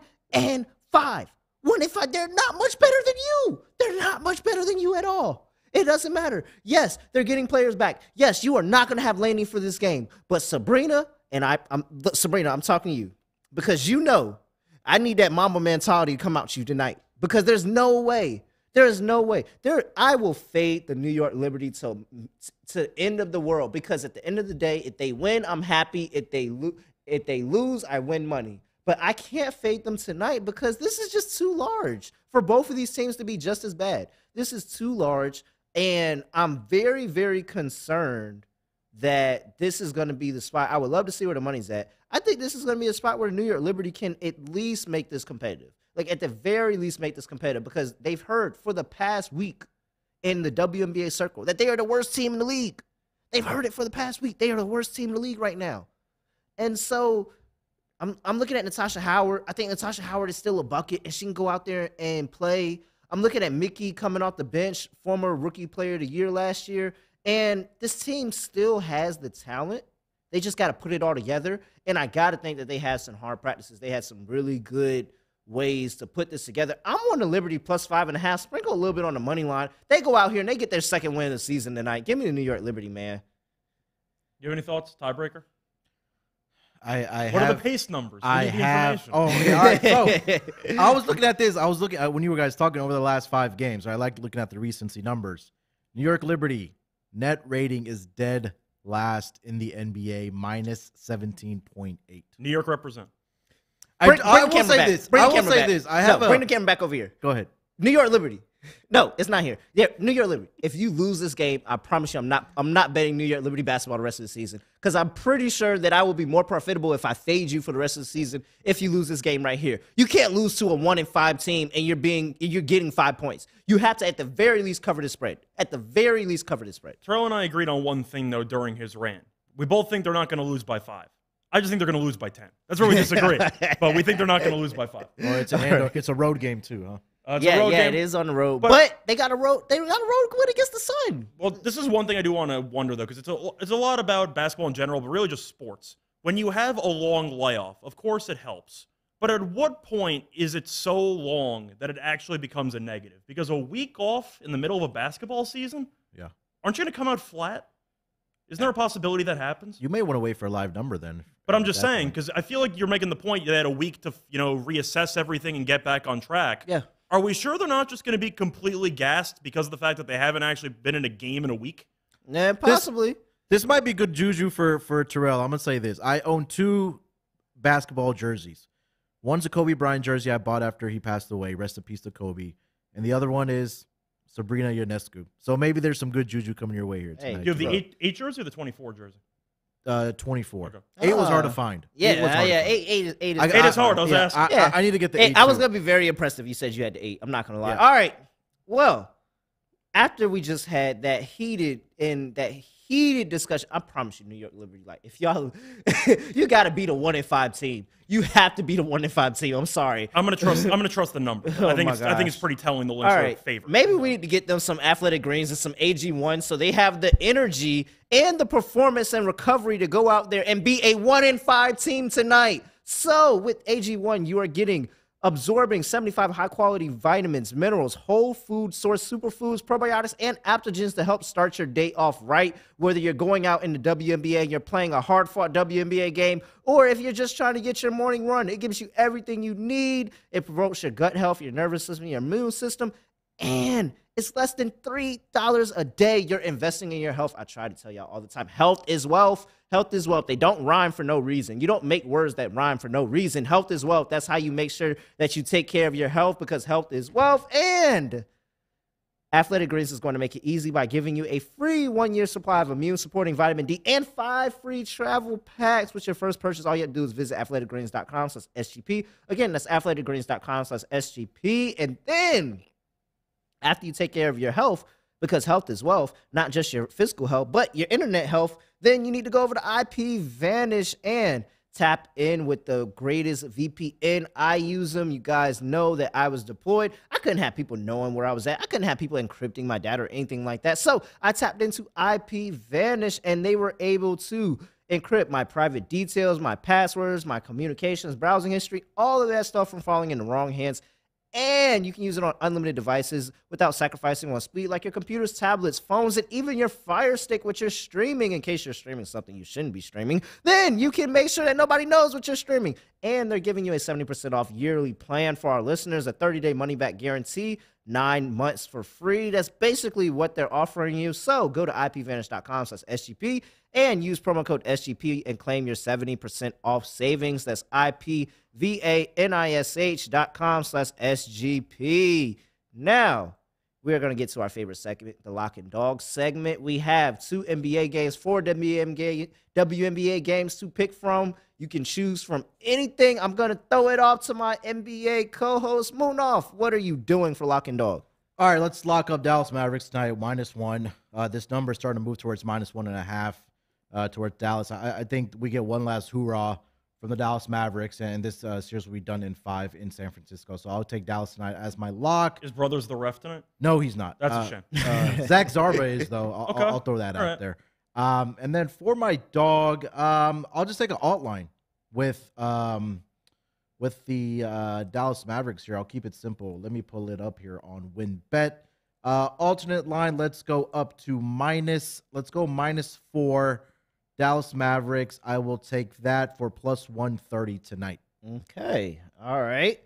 They're not much better than you. They're not much better than you at all. It doesn't matter. Yes, they're getting players back. Yes, you are not going to have Laney for this game. But Sabrina, and Sabrina, I'm talking to you, because you know I need that mama mentality to come out to you tonight, because there's no way. There is no way. I will fade the New York Liberty to the end of the world, because at the end of the day, if they win, I'm happy. If they lose, I win money. But I can't fade them tonight, because this is just too large for both of these teams to be just as bad. This is too large, and I'm very, very concerned that this is going to be the spot. I would love to see where the money's at. I think this is going to be a spot where New York Liberty can at least make this competitive. Like, at the very least, make this competitive, because they've heard for the past week in the WNBA circle that they are the worst team in the league. They've heard it for the past week. They are the worst team in the league right now. And so I'm looking at Natasha Howard. I think Natasha Howard is still a bucket, and she can go out there and play. I'm looking at Mickey coming off the bench, former Rookie Player of the Year last year. And this team still has the talent. They just got to put it all together. And I got to think that they have some hard practices. They had some really good ways to put this together. I'm on the Liberty plus 5.5. Sprinkle a little bit on the money line. They go out here and they get their second win of the season tonight. Give me the New York Liberty, man. You have any thoughts? Tiebreaker? What are the pace numbers? So, I was looking at this. I was looking at when you guys talking over the last 5 games. I like looking at the recency numbers. New York Liberty net rating is dead last in the NBA, minus 17.8. New York represent. I will say this. Bring the camera back over here. Go ahead. New York Liberty. No, it's not here. Yeah, New York Liberty. If you lose this game, I promise you I'm not betting New York Liberty basketball the rest of the season, because I'm pretty sure that I will be more profitable if I fade you for the rest of the season if you lose this game right here. You can't lose to a 1-5 team and you're getting 5 points. You have to, at the very least, cover the spread. At the very least, cover the spread. Terrell and I agreed on one thing, though, during his rant. We both think they're not going to lose by 5. I just think they're going to lose by 10. That's where we disagree. But we think they're not going to lose by 5. Well, it's a road game too, huh? It's a road game. It is on the road. But they got a road win against the Sun. Well, this is one thing I do want to wonder, though, because it's a lot about basketball in general, but really just sports. When you have a long layoff, of course it helps. But at what point is it so long that it actually becomes a negative? Because a week off in the middle of a basketball season, aren't you going to come out flat? Isn't there a possibility that happens? You may want to wait for a live number then. But I'm just saying, because I feel like you're making the point you had a week to reassess everything and get back on track. Yeah. Are we sure they're not just going to be completely gassed because of the fact that they haven't actually been in a game in a week? Yeah, possibly. This might be good juju for Terrell. I'm going to say this. I own 2 basketball jerseys. One's a Kobe Bryant jersey I bought after he passed away. Rest in peace to Kobe. And the other one is Sabrina Ionescu. So maybe there's some good juju coming your way here tonight. Hey, you have the 8 jersey or the 24 jersey? 24. Okay. 8 was hard to find. Yeah. 8 is hard. I was asking. Yeah. I need to get the 8. I was going to be very impressed if you said you had the 8. I'm not going to lie. Yeah. All right. Well, after we just had that heated discussion, I promise you, New York Liberty, like, if y'all, you got to be the 1-5 team. You have to be the 1-5 team. I'm sorry. I'm gonna trust the number. I think it's pretty telling the Lynx are favored. Maybe we need to get them some Athletic Greens and some AG1 so they have the energy and the performance and recovery to go out there and be a 1-5 team tonight. So with AG1, you are absorbing 75 high-quality vitamins, minerals, whole food source, superfoods, probiotics, and adaptogens to help start your day off right, whether you're going out in the WNBA and you're playing a hard-fought WNBA game, or if you're just trying to get your morning run. It gives you everything you need. It promotes your gut health, your nervous system, your immune system, and it's less than $3 a day you're investing in your health. I try to tell y'all all the time, health is wealth. Health is wealth. They don't rhyme for no reason. You don't make words that rhyme for no reason. Health is wealth. That's how you make sure that you take care of your health, because health is wealth. And Athletic Greens is going to make it easy by giving you a free one-year supply of immune-supporting vitamin D and 5 free travel packs with your first purchase. All you have to do is visit athleticgreens.com/SGP. Again, that's athleticgreens.com/SGP. And then after you take care of your health, because health is wealth, not just your physical health, but your internet health, then you need to go over to IPVanish and tap in with the greatest VPN. I use them. You guys know that I was deployed. I couldn't have people knowing where I was at. I couldn't have people encrypting my data or anything like that. So I tapped into IPVanish, and they were able to encrypt my private details, my passwords, my communications, browsing history, all of that stuff from falling in the wrong hands. And you can use it on unlimited devices without sacrificing on speed, like your computers, tablets, phones, and even your Fire Stick, which you're streaming, in case you're streaming something you shouldn't be streaming. Then you can make sure that nobody knows what you're streaming. And they're giving you a 70% off yearly plan for our listeners, a 30-day money-back guarantee, 9 months for free. That's basically what they're offering you. So go to IPVanish.com/SGP and use promo code SGP and claim your 70% off savings. That's IPVanish.com/SGP. Now, we're going to get to our favorite segment, the Lock and Dog segment. We have 2 NBA games, 4 WNBA games to pick from. You can choose from anything. I'm going to throw it off to my NBA co-host, Moonoff. What are you doing for Lock and Dog? All right, let's lock up Dallas Mavericks tonight, -1. This number is starting to move towards -1.5 towards Dallas. I think we get one last hoorah from the Dallas Mavericks, and this series will be done in 5 in San Francisco. So I'll take Dallas tonight as my lock. Is Brothers the ref tonight? No, he's not. That's a shame. Zach Zarba is, though. I'll throw that out there. And then for my dog, I'll just take an alt line with the Dallas Mavericks here. I'll keep it simple. Let me pull it up here on WynnBET. Alternate line, let's go up to -4. Dallas Mavericks, I will take that for +130 tonight. Okay. All right.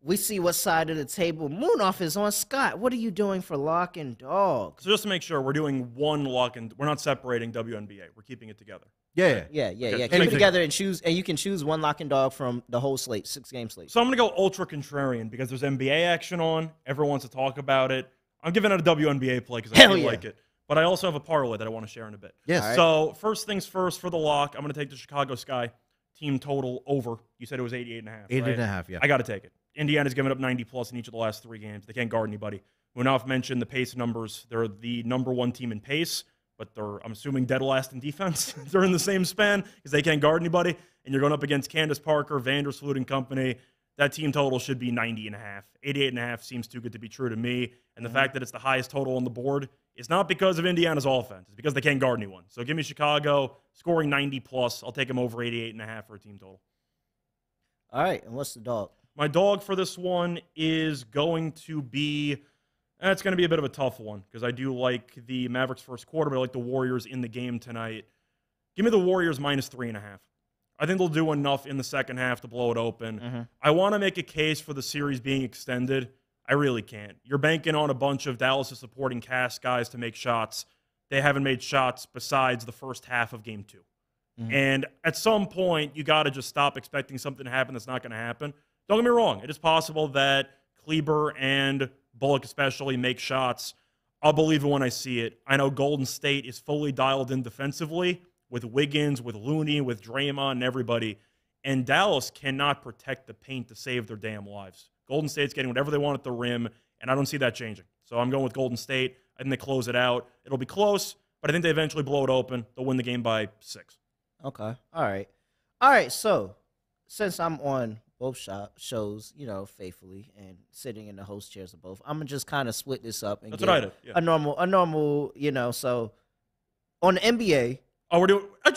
We see what side of the table Moonoff is on. Scott, what are you doing for Lock and Dog? So just to make sure, we're doing one lock and we're not separating WNBA. We're keeping it together. Yeah. Right? Yeah. Keep it together and choose, and you can choose one lock and dog from the whole slate, 6-game slate. So I'm going to go ultra contrarian because there's NBA action on. Everyone wants to talk about it. I'm giving out a WNBA play because I like it. But I also have a parlay that I want to share in a bit. Yes. Right. So first things first for the lock, I'm going to take the Chicago Sky team total over. You said it was 88.5. 88.5, yeah. I got to take it. Indiana's given up 90-plus in each of the last 3 games. They can't guard anybody. Moonoff mentioned the pace numbers. They're the #1 team in pace, but they're, I'm assuming, dead last in defense. They're in the same span because they can't guard anybody. And you're going up against Candace Parker, Vandersloot and company. That team total should be 90.5. 88.5 seems too good to be true to me. And the fact that it's the highest total on the board, it's not because of Indiana's offense. It's because they can't guard anyone. So give me Chicago scoring 90-plus. I'll take them over 88.5 for a team total. All right, and what's the dog? My dog for this one is going to be – it's going to be a bit of a tough one because I do like the Mavericks first quarter, but I like the Warriors in the game tonight. Give me the Warriors -3.5. I think they'll do enough in the second half to blow it open. I want to make a case for the series being extended. I really can't. You're banking on a bunch of Dallas' supporting cast guys to make shots. They haven't made shots besides the first half of game 2. And at some point, you got to just stop expecting something to happen that's not going to happen. Don't get me wrong. It is possible that Kleber and Bullock especially make shots. I'll believe it when I see it. I know Golden State is fully dialed in defensively with Wiggins, with Looney, with Draymond, and everybody. And Dallas cannot protect the paint to save their damn lives. Golden State's getting whatever they want at the rim, and I don't see that changing. So I'm going with Golden State. I think they close it out. It'll be close, but I think they eventually blow it open. They'll win the game by 6. Okay. All right. All right, so since I'm on both shows, you know, faithfully and sitting in the host chairs of both, I'm going to just kind of split this up and a normal, you know, so on the NBA. Oh, we're doing – I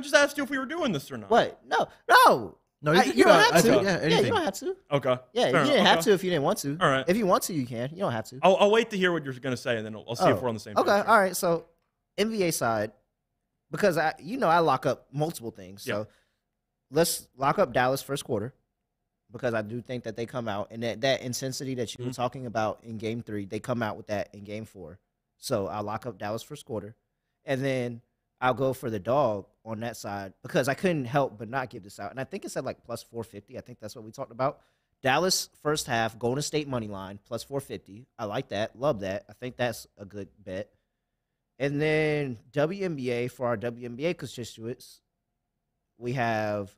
just asked you if we were doing this or not. What? No. No, you don't have to. Yeah, you don't have to. Okay. Yeah, you didn't have to if you didn't want to. All right. If you want to, you can. You don't have to. I'll wait to hear what you're going to say, and then I'll see if we're on the same page. Okay, all right. So, NBA side, because, I lock up multiple things. So, let's lock up Dallas first quarter because I do think that they come out. And that intensity that you were talking about in Game 3, they come out with that in Game 4. So, I'll lock up Dallas first quarter. And then I'll go for the dog on that side because I couldn't help but not give this out. And I think it's at like +450. I think that's what we talked about. Dallas first half, Golden State money line, plus 450. I like that. Love that. I think that's a good bet. And then WNBA, for our WNBA constituents, we have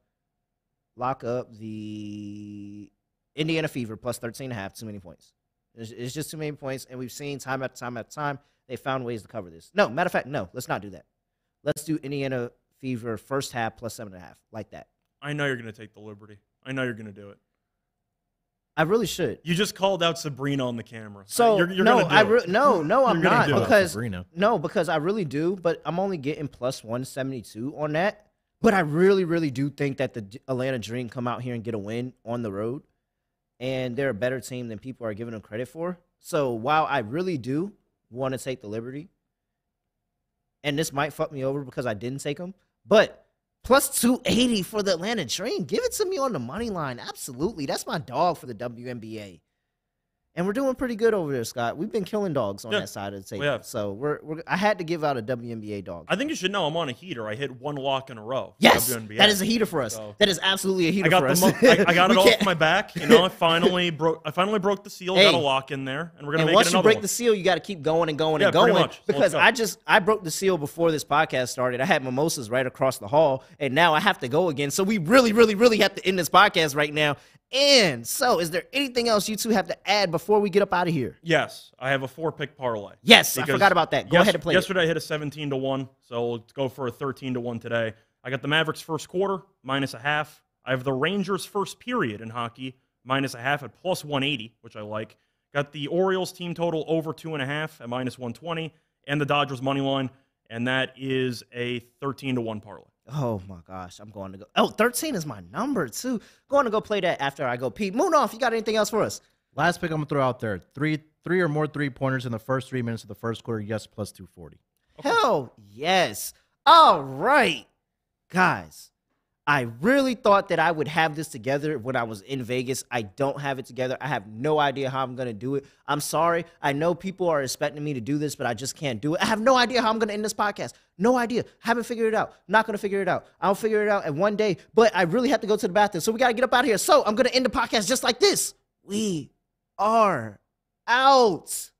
lock up the Indiana Fever, plus 13.5, too many points. It's just too many points, and we've seen time after time after time they found ways to cover this. No, matter of fact, no, let's not do that. Let's do Indiana Fever first half, plus 7.5, like that. I know you're going to take the Liberty. I know you're going to do it. I really should. You just called out Sabrina on the camera. So you're no, gonna do it. No, I'm not, because because I really do, but I'm only getting plus 172 on that. But I really, really do think that the Atlanta Dream come out here and get a win on the road, and they're a better team than people are giving them credit for. So while I really do want to take the Liberty, and this might fuck me over because I didn't take them, but plus 280 for the Atlanta Dream. Give it to me on the money line. Absolutely. That's my dog for the WNBA. And we're doing pretty good over there, Scott. We've been killing dogs on that side of the table. Yeah. So I had to give out a WNBA dog. I think you should know I'm on a heater. I hit one lock in a row. Yes, WNBA. That is a heater for us. So that is absolutely a heater for us. I got it off my back. You know, I finally broke the seal, got a lock in there, and we're going to make it another one. And once you break the seal, you got to keep going and going and going. Much. Because I broke the seal before this podcast started. I had mimosas right across the hall, and now I have to go again. So we really, really, really have to end this podcast right now. And so, is there anything else you two have to add before we get up out of here? Yes, I have a 4-pick parlay. Yes, I forgot about that. Go ahead and play. Yesterday I hit a 17-1, so let's go for a 13-1 today. I got the Mavericks first quarter, -0.5. I have the Rangers first period in hockey, -0.5 at plus 180, which I like. Got the Orioles team total over 2.5 at -120, and the Dodgers money line, and that is a 13-1 parlay. Oh, my gosh. I'm going to go. Oh, 13 is my number, too. Going to go play that after I go pee. Moonoff, you got anything else for us? Last pick I'm going to throw out there. Three or more three-pointers in the first 3 minutes of the first quarter. Yes, plus 240. Okay. Hell yes. All right. Guys, I really thought that I would have this together when I was in Vegas. I don't have it together. I have no idea how I'm going to do it. I'm sorry. I know people are expecting me to do this, but I just can't do it. I have no idea how I'm going to end this podcast. No idea. Haven't figured it out. Not going to figure it out. I'll figure it out in one day, but I really have to go to the bathroom, so we got to get up out of here. So I'm going to end the podcast just like this. We are out.